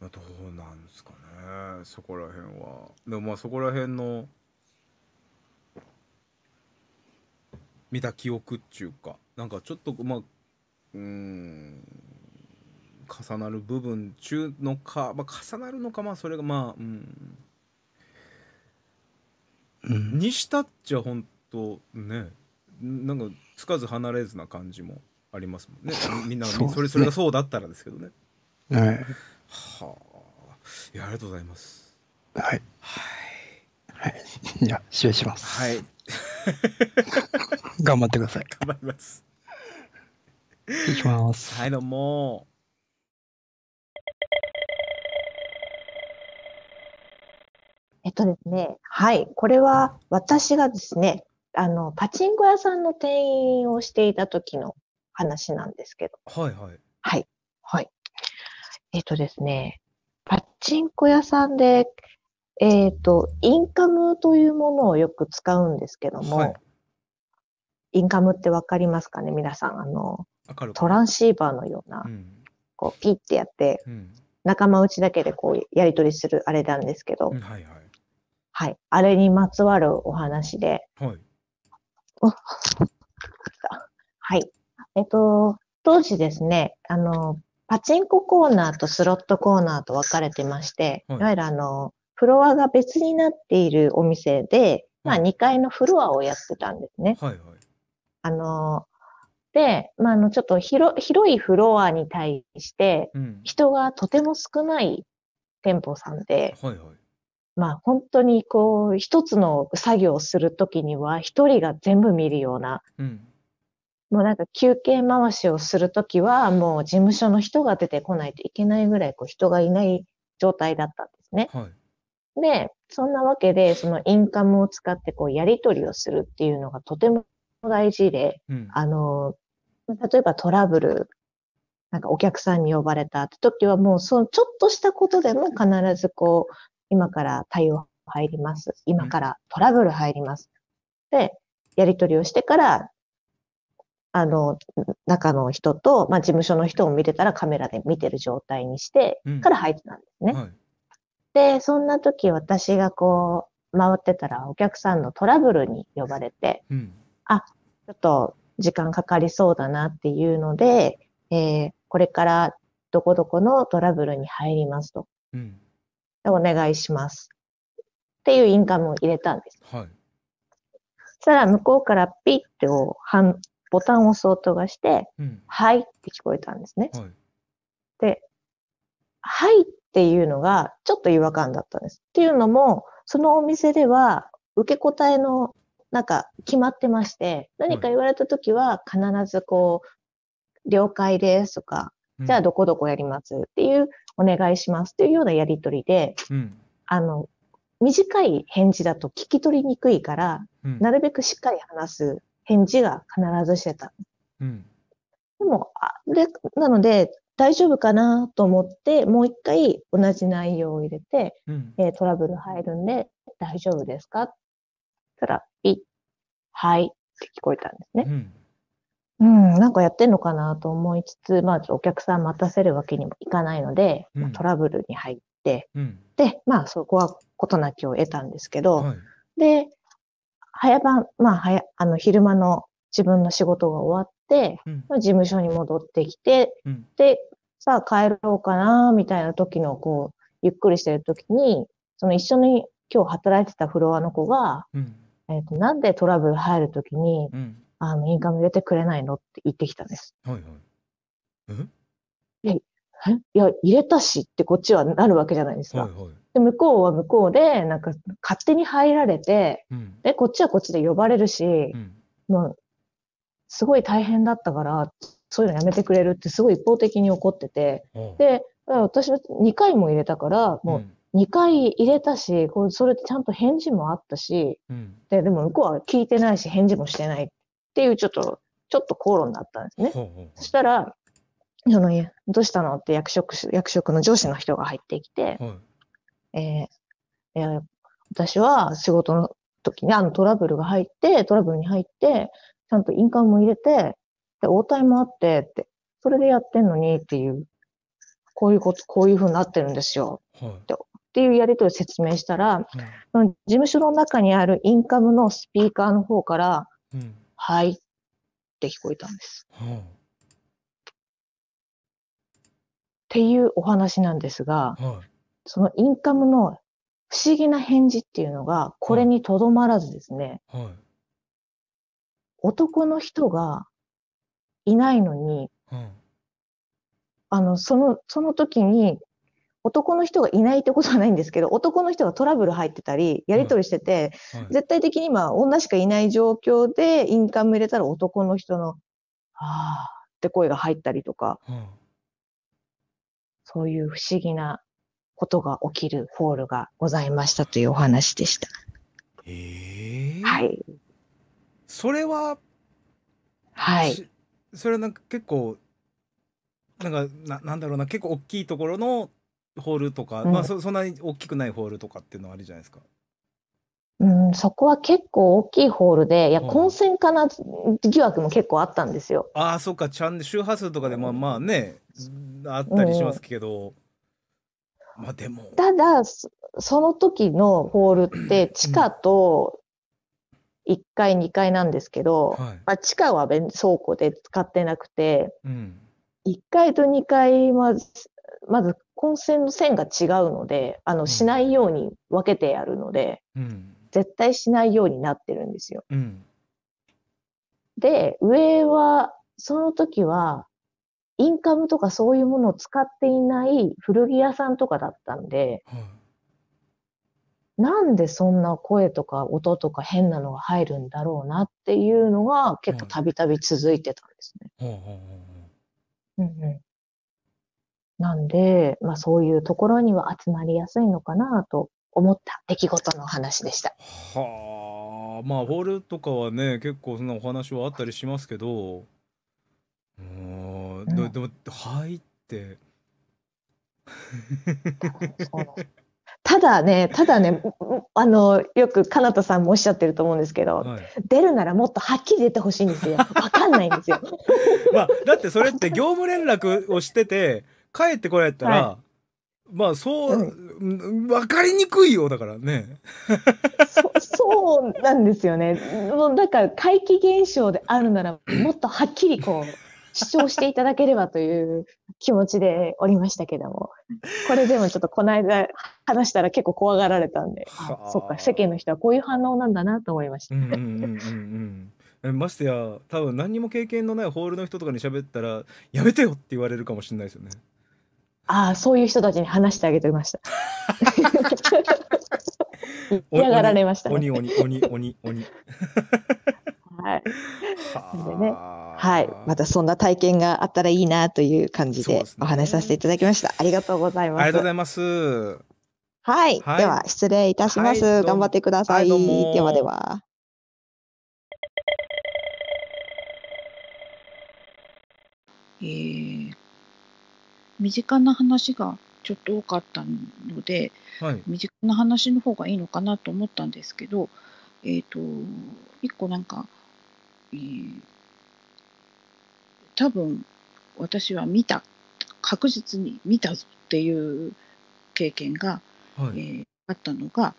どうなんですかね、そこら辺は。でもまあそこら辺の見た記憶っちゅうか、なんかちょっとまあ重なる部分中のか、まあ、重なるのか、まあそれがまあにしたっちゃ本当ね、なんかつかず離れずな感じもありますもんね。みんながそれがそうだったらですけどね。はい、はあ、いや、ありがとうございます。はいはい、いや、失礼します。はい、頑張ってください。頑張ります。いきます。はい、どうも。ですね、はい、これは私がですね、パチンコ屋さんの店員をしていた時の話なんですけど。はいはい。はい。はい。ですね、パチンコ屋さんで、インカムというものをよく使うんですけども、はい、インカムってわかりますかね、皆さん。トランシーバーのような、こう、ピッてやって、仲間内だけでこう、やり取りするあれなんですけど、はいはい。はい。あれにまつわるお話で、はい。はい。当時ですね、パチンココーナーとスロットコーナーと分かれてまして、はい、いわゆるフロアが別になっているお店で、まあ2階のフロアをやってたんですね。はいはい。で、まあちょっと広いフロアに対して、人がとても少ない店舗さんで、はいはい。まあ本当にこう、一つの作業をするときには、一人が全部見るような、もうなんか休憩回しをするときは、もう事務所の人が出てこないといけないぐらいこう人がいない状態だったんですね。はい、で、そんなわけで、そのインカムを使ってこうやり取りをするっていうのがとても大事で、例えばトラブル、なんかお客さんに呼ばれたって時はもうそのちょっとしたことでも必ずこう、今から対応入ります。今からトラブル入ります。で、やり取りをしてから、中の人と、まあ、事務所の人を見れたらカメラで見てる状態にして、から入ってたんですね。はい、で、そんな時私がこう、回ってたらお客さんのトラブルに呼ばれて、あ、ちょっと時間かかりそうだなっていうので、これからどこどこのトラブルに入りますと。お願いします。っていうインカムを入れたんです。はい。そしたら向こうからピッてボタンを押す音がして、はいって聞こえたんですね。はい、で、はいっていうのがちょっと違和感だったんです。っていうのも、そのお店では受け答えのなんか決まってまして、何か言われたときは必ずこう、了解ですとか、じゃあどこどこやりますっていう、お願いしますっていうようなやりとりで、短い返事だと聞き取りにくいから、なるべくしっかり話す返事が必ずしてた。でも、なので、大丈夫かなと思って、もう一回同じ内容を入れて、トラブル入るんで、大丈夫ですかって言ったら、はいって聞こえたんですね。なんかやってんのかなと思いつつ、まあお客さん待たせるわけにもいかないので、トラブルに入って、で、まあそこは事なきを得たんですけど、で、昼間の自分の仕事が終わって、事務所に戻ってきて、で、さあ帰ろうかな、みたいな時のこう、ゆっくりしてる時に、その一緒に今日働いてたフロアの子が、なんでトラブル入る時に、インカム入れてくれないのって言ってきたんです。いや、入れたしってこっちはなるわけじゃないですか。で、向こうは向こうで、なんか勝手に入られて、こっちはこっちで呼ばれるし、もう、すごい大変だったから、そういうのやめてくれるってすごい一方的に怒ってて、で、私は2回も入れたから、もう、2回入れたし、それでちゃんと返事もあったし、でも向こうは聞いてないし、返事もしてない。っていうちょっと口論だったんですね。そしたら、どうしたのって役職の上司の人が入ってきて、私は仕事の時にトラブルに入って、ちゃんと印鑑も入れて、で、応対もあって、って、それでやってんのにっていう、こういう風になってるんですよ。っていうやりとりを説明したら、事務所の中にあるインカムのスピーカーの方から、はいって聞こえたんです。っていうお話なんですが、そのインカムの不思議な返事っていうのが、これにとどまらずですね、男の人がいないのに、その時に、男の人がいないってことはないんですけど、男の人がトラブル入ってたり、やり取りしてて、絶対的に今、女しかいない状況で、インカム入れたら男の人の、あーって声が入ったりとか、そういう不思議なことが起きるホールがございましたというお話でした。はい。それは、はい。それはなんか結構、なんだろうな、結構大きいところのホールとか、うんまあそんなに大きくないホールとかっていうのはあるじゃないですか。そこは結構大きいホールで、いや、混戦かな疑惑も結構あったんですよ。ああ、そっか、周波数とかでまあね、あったりしますけど、まあでも。ただ、その時のホールって、地下と1階、2階なんですけど、はいまあ、地下は倉庫で使ってなくて、1階と2階は、まず混線の線が違うので、しないように分けてやるので、絶対しないようになってるんですよ。で、上は、その時は、インカムとかそういうものを使っていない古着屋さんとかだったんで、なんでそんな声とか音とか変なのが入るんだろうなっていうのが結構たびたび続いてたんですね。なんで、まあそういうところには集まりやすいのかなと思った出来事の話でした。はあ、まあホールとかはね、結構そんなお話はあったりしますけど、でも入ってただね、よくかなたさんもおっしゃってると思うんですけど、はい、出るならもっとはっきり出てほしいんですよ。わかんないんですよ。まあだってそれって業務連絡をしてて帰ってこられたら。はいまあ分かりにくいよだからね。そうなんですよね。もうだから怪奇現象であるならもっとはっきりこう主張していただければという気持ちでおりましたけども、これでもちょっとこの間話したら結構怖がられたんで、あそっか世間の人はこういう反応なんだなと思いました。ましてや多分何にも経験のないホールの人とかに喋ったらやめてよって言われるかもしれないですよね。ああ、そういう人たちに話してあげてました。嫌がられました、ね。鬼。はい。でね、はい。またそんな体験があったらいいなという感じでお話しさせていただきました。ね、ありがとうございます。ありがとうございます。はい。はい、では失礼いたします。はい、頑張ってください。はい、ではでは。身近な話がちょっと多かったので、はい、身近な話の方がいいのかなと思ったんですけど、一個なんか、多分私は確実に見たぞっていう経験が、はいあったのが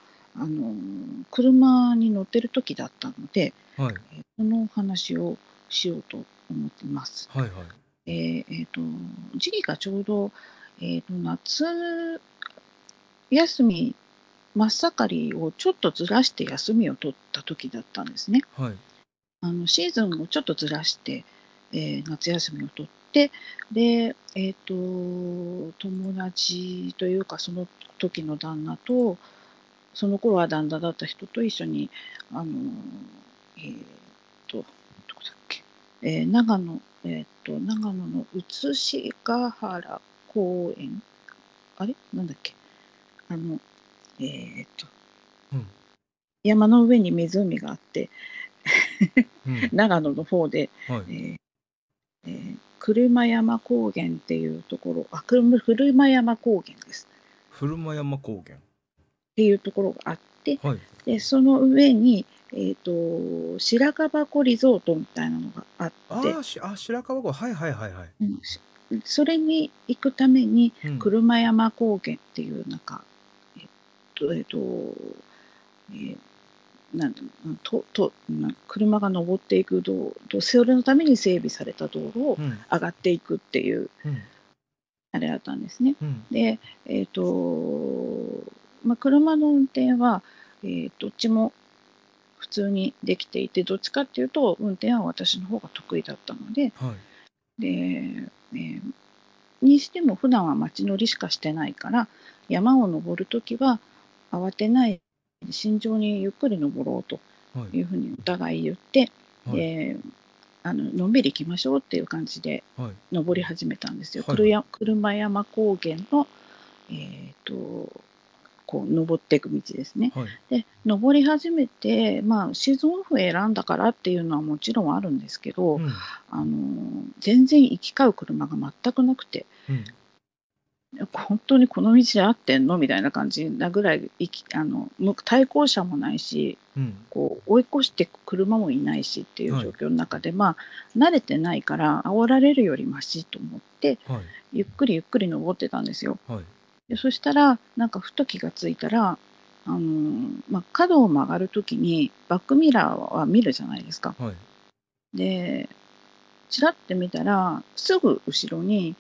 車に乗ってる時だったので、はい、そのお話をしようと思っています。はいはい時期がちょうど、夏休み真っ盛りをちょっとずらして休みを取った時だったんですね。はい、シーズンをちょっとずらして、夏休みを取ってで、友達というかその時の旦那とその頃は旦那だった人と一緒にどこだっけ、長野の宇子ヶ原公園あれなんだっけ山の上に湖があって、長野の方で、はい車山高原っていうところ車山高原です。車山高原っていうところがあって、はい、でその上に白樺湖リゾートみたいなのがあって白樺湖はい、それに行くために車山高原っていうなんか車が登っていく道路それのために整備された道路を上がっていくっていう、あれだったんですね。で車の運転はどっちも普通にできていてどっちかっていうと運転は私の方が得意だったので、はい、で、にしても普段は街乗りしかしてないから山を登る時は慌てない慎重にゆっくり登ろうというふうにお互い言って、はいのんびり行きましょうっていう感じで登り始めたんですよ。はい、車山高原のこう登っていく道ですね。はい、で登り始めて、まあ、シーズンオフ選んだからっていうのはもちろんあるんですけど、うん、全然行き交う車が全くなくて、うん、本当にこの道で合ってんのみたいな感じなぐらい対向車もないし、うん、こう追い越していく車もいないしっていう状況の中で、はい、まあ、慣れてないから煽られるよりマシと思って、はい、ゆっくり登ってたんですよ。はい、でそしたら、なんかふと気がついたら、まあ、角を曲がるときにバックミラーは見るじゃないですか。はい、でちらって見たらすぐ後ろに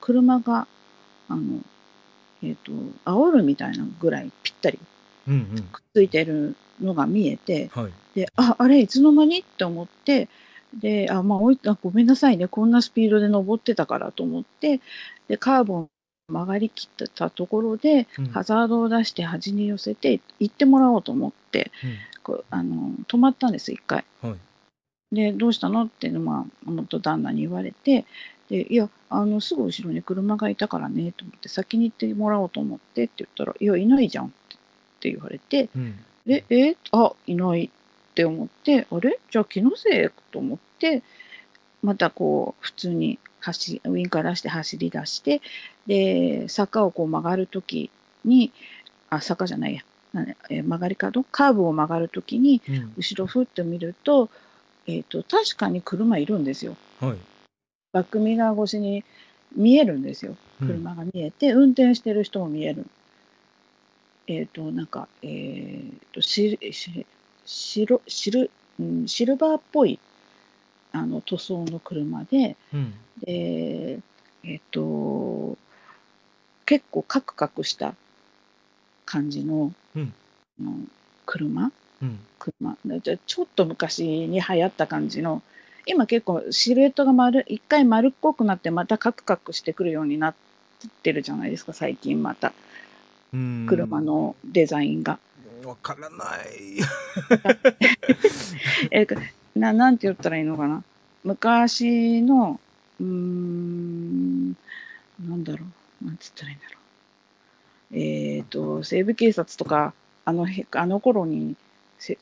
車が煽るみたいなぐらいぴったりくっついてるのが見えて、うん、うん、であれいつの間にって思って、でまあ、ごめんなさいね、こんなスピードで登ってたからと思って、でカーブを曲がりきったところで、うん、ハザードを出して端に寄せて行ってもらおうと思って、うん、止まったんです、一回。はい、でどうしたのって、まあ、元旦那に言われて、でいやすぐ後ろに車がいたからねと思って、先に行ってもらおうと思ってって言ったら、いやいないじゃんって言われて、うん、でいないって思って、あれじゃあ気のせいと思って、またこう普通にウインカー出して走り出して、で坂をこう曲がるときに坂じゃないや、曲がり角、カーブを曲がるときに後ろふっと見ると、うん、確かに車いるんですよ。はい、バックミラー越しに見えるんですよ。車が見えて、うん、運転してる人も見える。なんかシルバーっぽい塗装の車で、うん、で結構カクカクした感じの、うん、車ちょっと昔に流行った感じの、今結構シルエットが一回丸っこくなって、またカクカクしてくるようになってるじゃないですか、最近また車のデザインが。わからないなんて言ったらいいのかな、昔のなんだろう、なんつったらいいんだろう、西部警察とかあの頃に西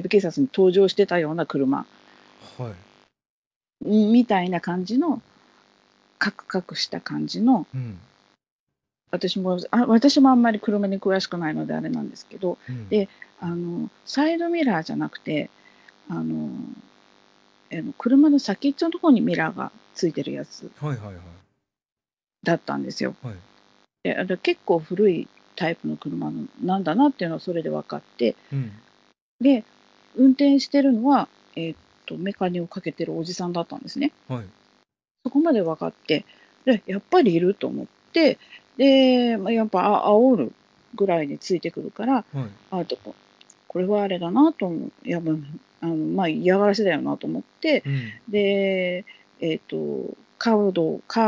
部警察に登場してたような車、はい、みたいな感じのカクカクした感じの、うん、私もあんまり車に詳しくないのであれなんですけど、うん、でサイドミラーじゃなくて車の先っちょの方にミラーがついてるやつだったんですよ。はい、で結構古いタイプの車なんだなっていうのはそれで分かって、うん、で運転してるのは、メカニをかけてるおじさんだったんですね。はい、そこまで分かって、でやっぱりいると思って、で、まあ、やっぱ煽るぐらいについてくるから、はい、これはあれだなと思う、まあ、嫌がらせだよなと思って、うん、で、カー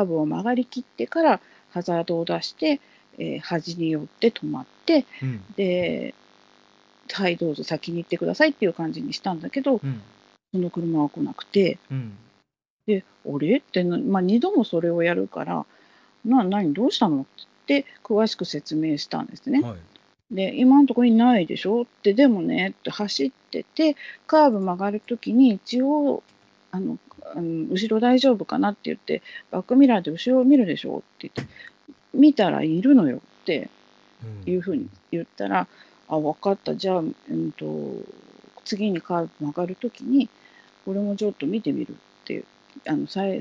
ブを曲がりきってからハザードを出して、端に寄って止まって、うん、ではいどうぞ先に行ってくださいっていう感じにしたんだけど、うん、その車は来なくて、うん、で俺って、まあ、2度もそれをやるから何どうしたのって詳しく説明したんですね。はい、で今のところにないでしょって、でもねって走ってて、カーブ曲がるときに一応後ろ大丈夫かなって言って、バックミラーで後ろを見るでしょって言って、見たらいるのよっていうふうに言ったら、うん、分かった、じゃあ、次にカーブ曲がるときにこれもちょっと見てみるっていう、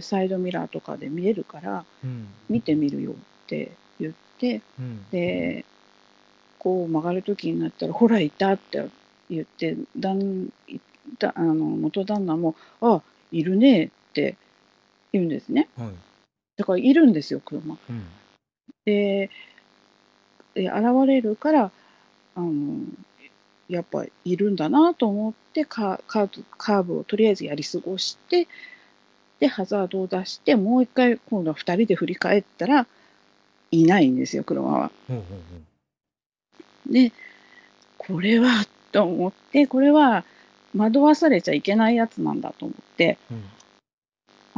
サイドミラーとかで見えるから、うん、見てみるよって言って、うん、でこう曲がる時になったら、ほらいたって言って、元旦那も「あいるね」って言うんですね。はい、だからいるんですよ車。うん、で現れるから、やっぱいるんだなと思って、カーブをとりあえずやり過ごして、でハザードを出して、もう一回今度は2人で振り返ったらいないんですよ車は。うんうんうん、でこれはと思って、これは惑わされちゃいけないやつなんだと思って、う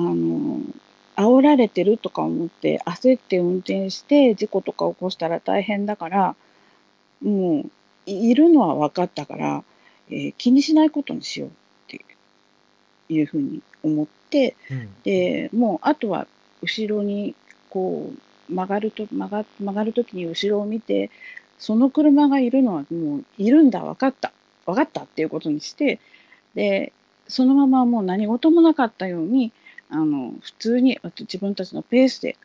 ん、煽られてるとか思って焦って運転して事故とか起こしたら大変だから、もういるのは分かったから、気にしないことにしようっていうふうに思って、でもうあとは後ろにこう曲がるときに後ろを見て、その車がいるのはもういるんだ、分かったっていうことにして、でそのままもう何事もなかったように普通に自分たちのペースで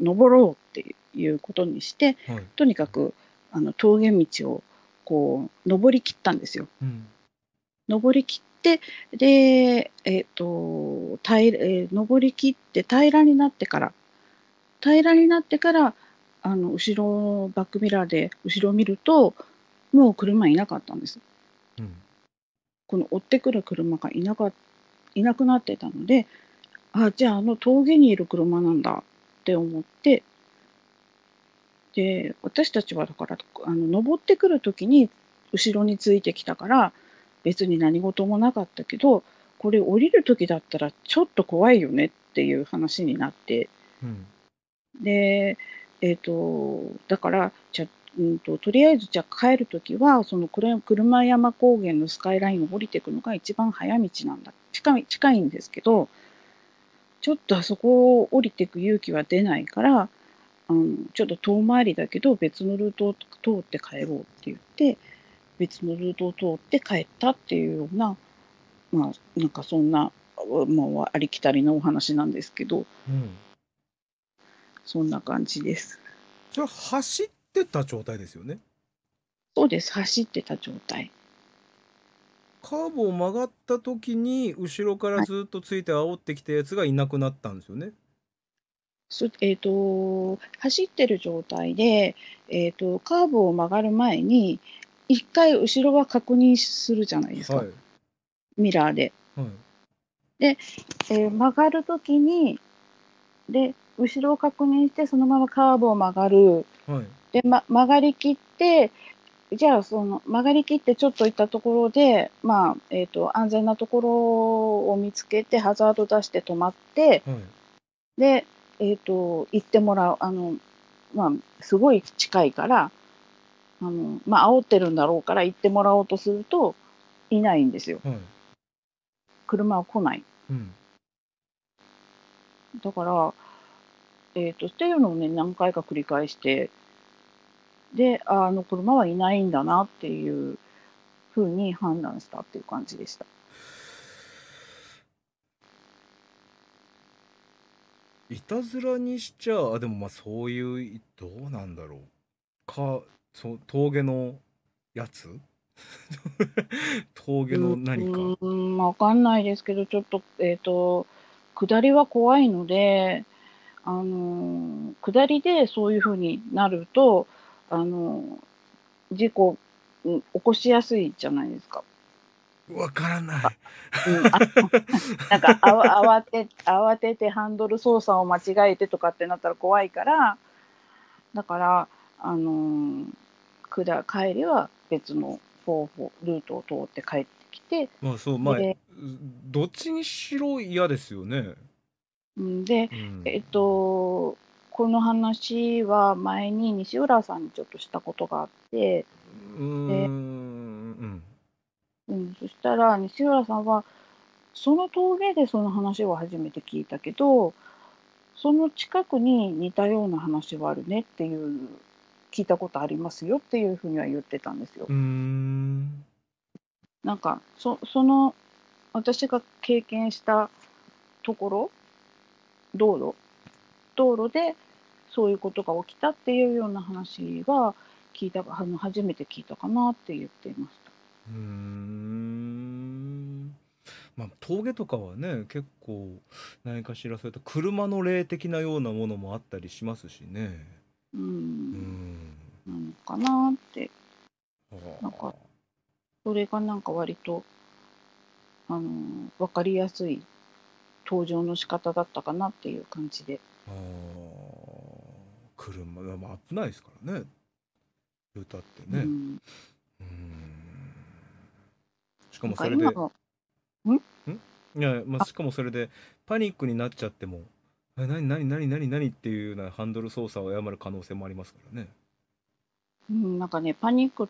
登ろうっていうことにして、とにかく峠道をこう登り切ったんですよ。登り切ってで、登り切って平らになってから後ろのバックミラーで後ろを見るともう車いなかったんです。この追ってくる車がいなくなってたので、じゃあ峠にいる車なんだって思って、で私たちはだから登ってくる時に後ろについてきたから別に何事もなかったけど、これ降りる時だったらちょっと怖いよねっていう話になって、でだからじゃとりあえずじゃあ帰る時はその車山高原のスカイラインを降りていくのが一番早道なんだ、近いんですけど、ちょっとあそこを降りていく勇気は出ないからちょっと遠回りだけど別のルートを通って帰ろうって言って別のルートを通って帰ったっていうような、まあなんかそんな、まあ、ありきたりなお話なんですけど、そんな感じです。じゃあ走ってた状態ですよね。そうです、走ってた状態。カーブを曲がった時に後ろからずっとついて煽ってきたやつがいなくなったんですよね。走ってる状態で、カーブを曲がる前に一回後ろは確認するじゃないですか、ミラーで。で、曲がる時にで後ろを確認してそのままカーブを曲がる、で、曲がりきって、じゃあその曲がりきってちょっと行ったところで、まあ安全なところを見つけてハザード出して止まって、で行ってもらうまあ、すごい近いからまあ、煽ってるんだろうから行ってもらおうとするといないんですよ、車は来ない、だから、っていうのをね何回か繰り返して、で車はいないんだなっていうふうに判断したっていう感じでした。いたずらにしちゃでもまあそういうどうなんだろうか、峠のやつ峠の何か分かんないですけど、ちょっと下りは怖いので下りでそういうふうになると事故起こしやすいじゃないですか。わからない。なんか慌ててハンドル操作を間違えてとかってなったら怖いから、だから帰りは別のルートを通って帰ってきて、どっちにしろ嫌ですよね。で、この話は前に西浦さんにちょっとしたことがあって、そしたら西浦さんはその峠でその話を初めて聞いたけど、その近くに似たような話はあるねっていう聞いたことありますよっていうふうには言ってたんですよ。なんかその私が経験したところ道路でそういうことが起きたっていうような話は初めて聞いたかなって言っていました。まあ、峠とかはね結構何かしらそういった車の霊的なようなものもあったりしますしね。なのかなって、なんかそれがなんか割と分かりやすい登場の仕方だったかなっていう感じで。車でも危ないですからね、歌ってね。しかもそれで、しかもそれでパニックになっちゃっても何っていうようなハンドル操作を誤る可能性もありますからね。なんかね、パニック、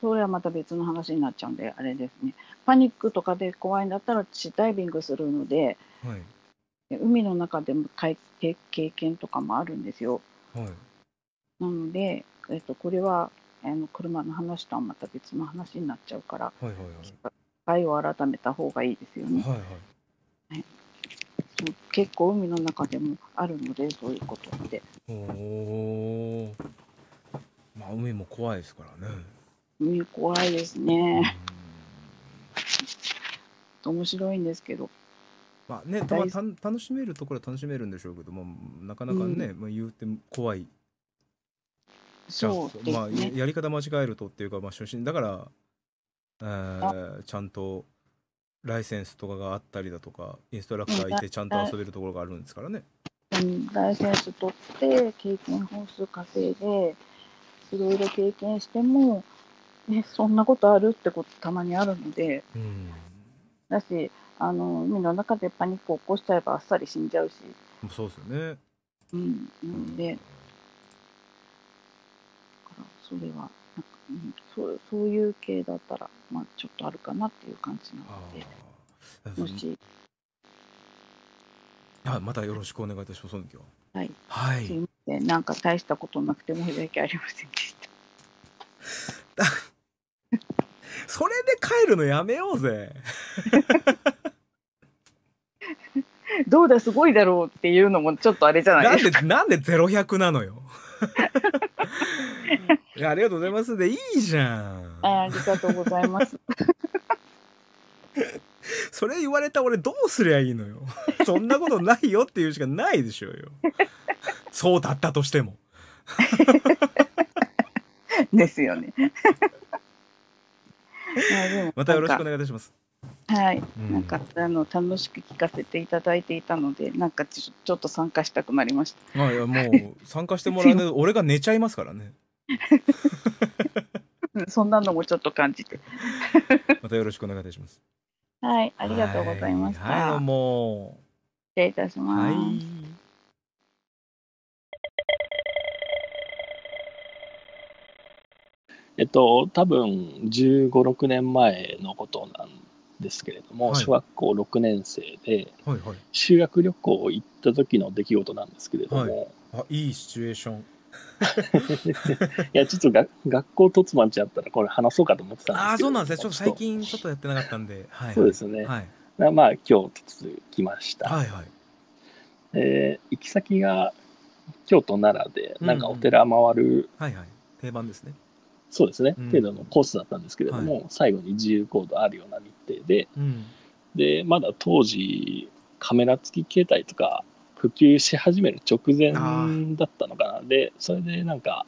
それはまた別の話になっちゃうんで、あれですね。パニックとかで怖いんだったら、私ダイビングするので、はい、海の中でも経験とかもあるんですよ。はい、なので、これは車の話とはまた別の話になっちゃうから、機会を改めた方がいいですよね。結構海の中でもあるので、そういうことって。まあ、海も怖いですからね。海怖いですね。面白いんですけど。まあね、楽しめるところは楽しめるんでしょうけども、なかなかね、まあ言うて怖い。そう、まあやり方間違えるとっていうか、まあ初心だから、ちゃんとライセンスとかがあったりだとか、インストラクターいてちゃんと遊べるところがあるんですからね。ライセンス取って経験本数稼いでいろいろ経験しても、ね、そんなことあるってことたまにあるので、だし海の中でパニックを起こしちゃえばあっさり死んじゃうし。そうですよね。で、それはそういう系だったら、まあ、ちょっとあるかなっていう感じなので、もしまたよろしくお願いいたします。その時ははい、はい、すいません、なんか大したことなくて申し訳ありませんでしたそれで帰るのやめようぜどうだ、すごいだろうっていうのもちょっとあれじゃないですか。なんで0100なのよいや、ありがとうございますでいいじゃん。ありがとうございますそれ言われた俺どうすりゃいいのよそんなことないよっていうしかないでしょうよそうだったとしてもですよねまたよろしくお願いいたします。はい、なんか楽しく聞かせていただいていたので、なんかちょっと参加したくなりました。いや、もう参加してもらえないと俺が寝ちゃいますからね。そんなのもちょっと感じて。またよろしくお願いいたします。はい、ありがとうございました。はい、どうも。失礼いたします。はい。多分15、16年前のことなんですけれども、はい、小学校6年生で修学旅行行った時の出来事なんですけれども、いいシチュエーションいや、ちょっと学校突番地あったらこれ話そうかと思ってたんですけど。そうなんですね。ちょっと最近ちょっとやってなかったんで、はい、そうですね、はい、まあ今日突きました。はい、はい、行き先が京都、奈良でなんかお寺回る、はいはい、定番ですね。そうですね、程度のコースだったんですけれども、最後に自由行動あるような日程で、でまだ当時カメラ付き携帯とか普及し始める直前だったのかな。でそれでなんか、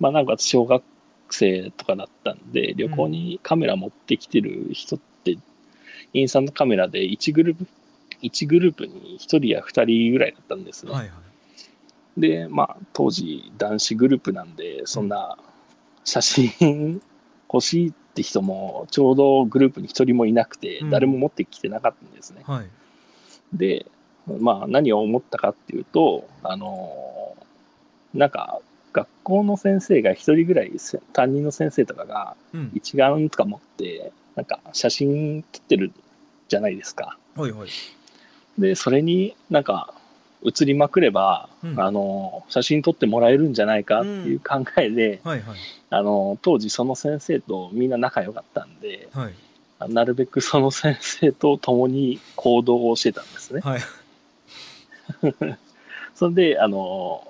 まあ、なんか小学生とかだったんで、旅行にカメラ持ってきてる人って、インスタントカメラで1グループに1人や2人ぐらいだったんですね。はいはい、でまあ当時男子グループなんで、そんな、写真欲しいって人もちょうどグループに1人もいなくて、誰も持ってきてなかったんですね。はい、で、まあ、何を思ったかっていうと、なんか学校の先生が1人ぐらい、担任の先生とかが一眼とか持ってなんか写真撮ってるじゃないですか。はいはい、でそれになんか写りまくれば、写真撮ってもらえるんじゃないかっていう考えで、当時その先生とみんな仲良かったんで、なるべくその先生と共に行動をしてたんですね。はい、それで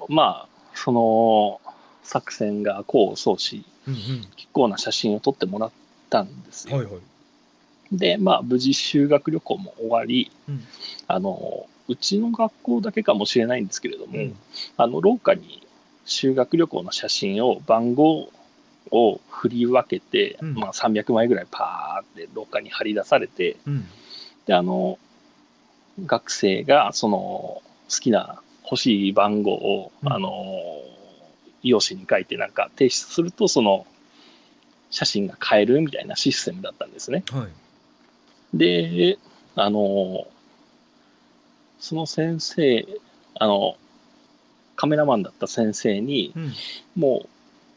まあその作戦が功を奏し、結構な写真を撮ってもらったんですよ。はいはい、でまあ無事修学旅行も終わり、うちの学校だけかもしれないんですけれども、廊下に修学旅行の写真を番号を振り分けて、まあ、300枚ぐらいパーって廊下に張り出されて、で学生がその好きな欲しい番号を、用紙に書いてなんか提出するとその写真が買えるみたいなシステムだったんですね。はい、でその先生、カメラマンだった先生に、もう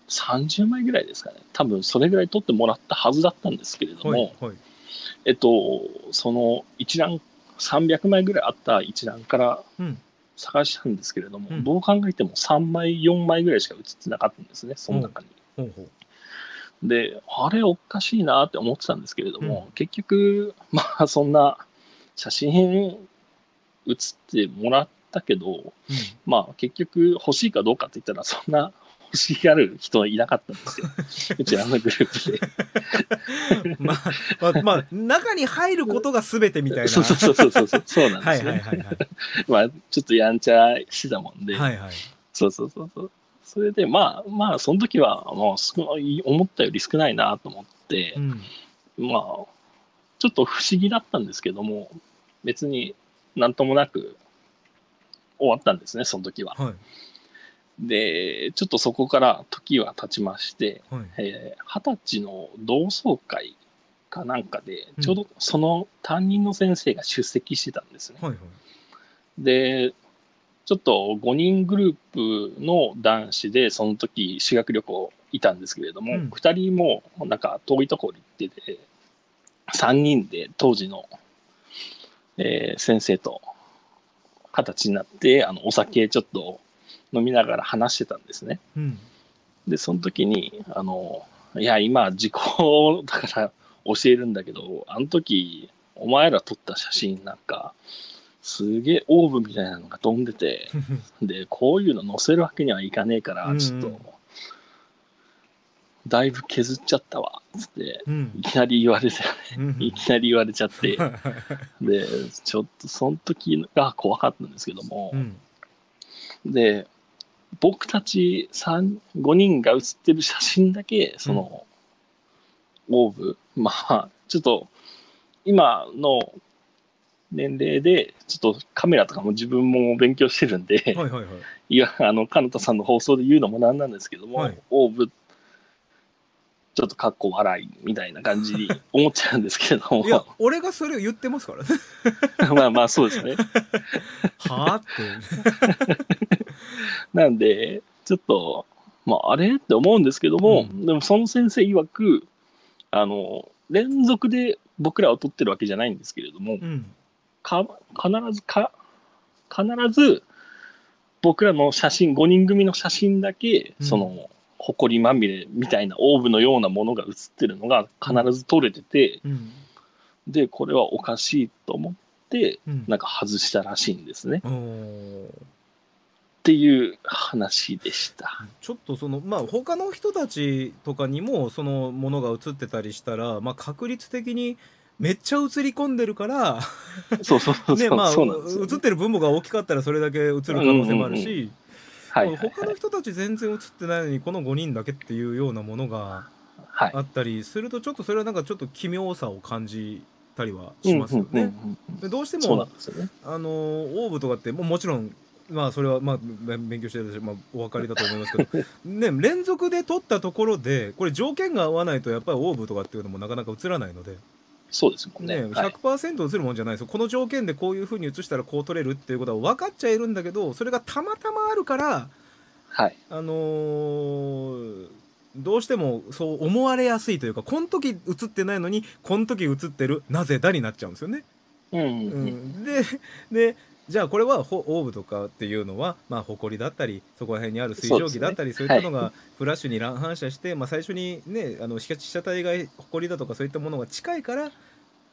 30枚ぐらいですかね、多分それぐらい撮ってもらったはずだったんですけれども、その一覧300枚ぐらいあった一覧から探したんですけれども、どう考えても3枚4枚ぐらいしか写ってなかったんですね、その中に。で、あれおかしいなって思ってたんですけれども、結局まあそんな写真写ってもらったけど、まあ結局欲しいかどうかって言ったらそんな欲しがる人はいなかったんですようちあのグループでまあ中に入ることが全てみたいなそうなんですね。まあちょっとやんちゃしてたもんで、それでまあその時はもう思ったより少ないなと思って、まあちょっと不思議だったんですけども、別になんともなく終わったんですね、その時は。でちょっとそこから時は経ちまして、20歳の同窓会かなんかでちょうどその担任の先生が出席してたんですね。でちょっと5人グループの男子でその時修学旅行いたんですけれども、2人もなんか遠いところに行ってて、3人で当時の、先生と20歳になってお酒ちょっと飲みながら話してたんですね。でその時にいや今時効だから教えるんだけど、あの時お前ら撮った写真なんかすげえオーブみたいなのが飛んでてでこういうの載せるわけにはいかねえからちょっとだいぶ削っちゃったわっつって、いきなり言われていきなり言われちゃってでちょっとその時が怖かったんですけども、で僕たち5人が写ってる写真だけその、オーブ、まあちょっと今の年齢でちょっとカメラとかも自分も勉強してるんで、いや金田さんの放送で言うのもなんなんですけども、オーブちょっとかっこ笑いみたいな感じに思っちゃうんですけれどもいや俺がそれを言ってますからねまあそうですねはあってなんでちょっとまああれって思うんですけども、でもその先生曰く連続で僕らを撮ってるわけじゃないんですけれども、必ず僕らの写真5人組の写真だけそのほこりまみれみたいなオーブのようなものが写ってるのが必ず撮れてて、でこれはおかしいと思ってなんか外したらしいんですね、っていう話でした。ちょっとそのまあ他の人たちとかにもそのものが写ってたりしたら、まあ、確率的にめっちゃ写り込んでるからね、まあ写ってる分母が大きかったらそれだけ写る可能性もあるし、他の人たち全然写ってないのにこの5人だけっていうようなものがあったりすると、ちょっとそれはなんかちょっと奇妙さを感じたりはしますよね。どうしてもオーブとかってもちろんまあそれはまあ勉強してるし、まあ、お分かりだと思いますけどね、連続で撮ったところでこれ条件が合わないとやっぱりオーブとかっていうのもなかなか映らないので、そうですもんね、 100% 映るもんじゃないですよ。この条件でこういうふうに映したらこう撮れるっていうことは分かっちゃいるんだけど、それがたまたまあるから、どうしてもそう思われやすいというか、この時映ってないのにこの時映ってる、なぜだになっちゃうんですよね。でじゃあこれはオーブとかっていうのはまあほこりだったりそこら辺にある水蒸気だったりそういったのがフラッシュに乱反射して、まあ最初にね被写体がほこりだとかそういったものが近いから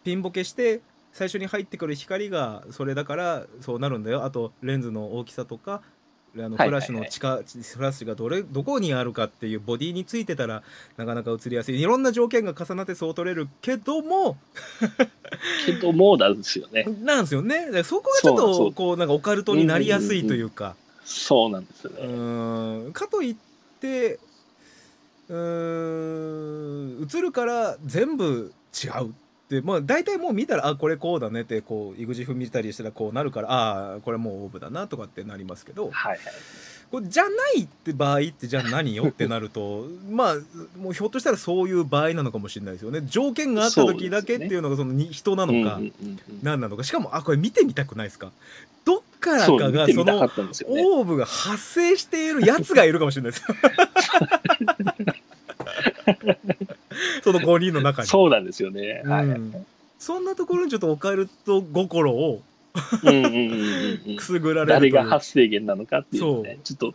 ピンボケして最初に入ってくる光がそれだからそうなるんだよ。あとレンズの大きさとかフラッシュのフラッシュがどこにあるかっていうボディについてたらなかなか映りやすい、いろんな条件が重なってそう撮れるけどもなんですよね。そこがちょっとこうなんかオカルトになりやすいというか、そうなんですよね。かといって映るから全部違うっでまあ大体もう見たらあこれこうだねってこうイグジフ見たりしたらこうなるからああこれもうオーブだなとかってなりますけど、はいはい、これじゃないって場合ってじゃあ何よってなるとまあもうひょっとしたらそういう場合なのかもしれないですよね。条件があった時だけっていうのがその人なのか何なのか、しかもあこれ見てみたくないですか、どっからかがそのオーブが発生しているやつがいるかもしれないです。その5人の中にそうなんですよね、はいうん、そんなところにちょっとオカルト心をくすぐられる、誰が発生源なのかっていうのをねちょっと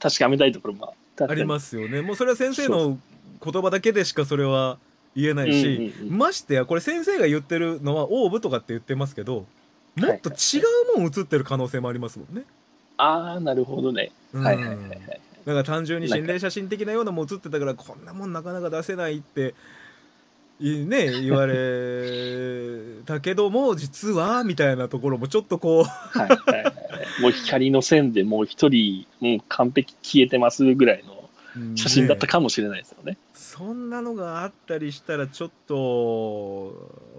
確かめたいところもありますよね。もうそれは先生の言葉だけでしかそれは言えないし、ましてやこれ先生が言ってるのはオーブとかって言ってますけど、もっと違うもん映ってる可能性もありますもんね。ああなるほどね、はいはいはいはい、なんか単純に心霊写真的なようなも映ってたからこんなもんなかなか出せないってね言われたけども実はみたいなところもちょっとこうはい、もう光の線でもう一人もう完璧消えてますぐらいの写真だったかもしれないですよね。そんなのがあったりしたらちょっと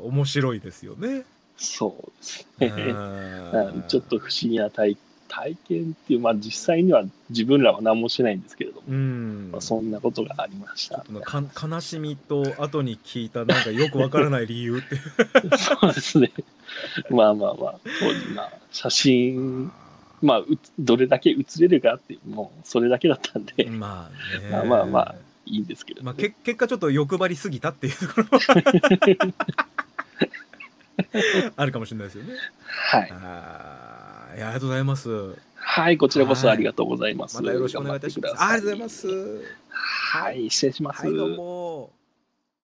面白いですよね。そうですねちょっと不思議な体験っていう、まあ実際には自分らは何もしないんですけれども、まあそんなことがありました。悲しみと後に聞いたなんかよくわからない理由ってそうですね。まあまあまあ当時まあ写真まあどれだけ写れるかってもうそれだけだったんで、まあまあまあまあいいんですけど、ね、まあ結果ちょっと欲張りすぎたっていうところあるかもしれないですよね。はい。ありがとうございます。はい、こちらこそありがとうございます。またよろしくお願いいたします。ありがとうございます。はい、失礼します。はい、どうも。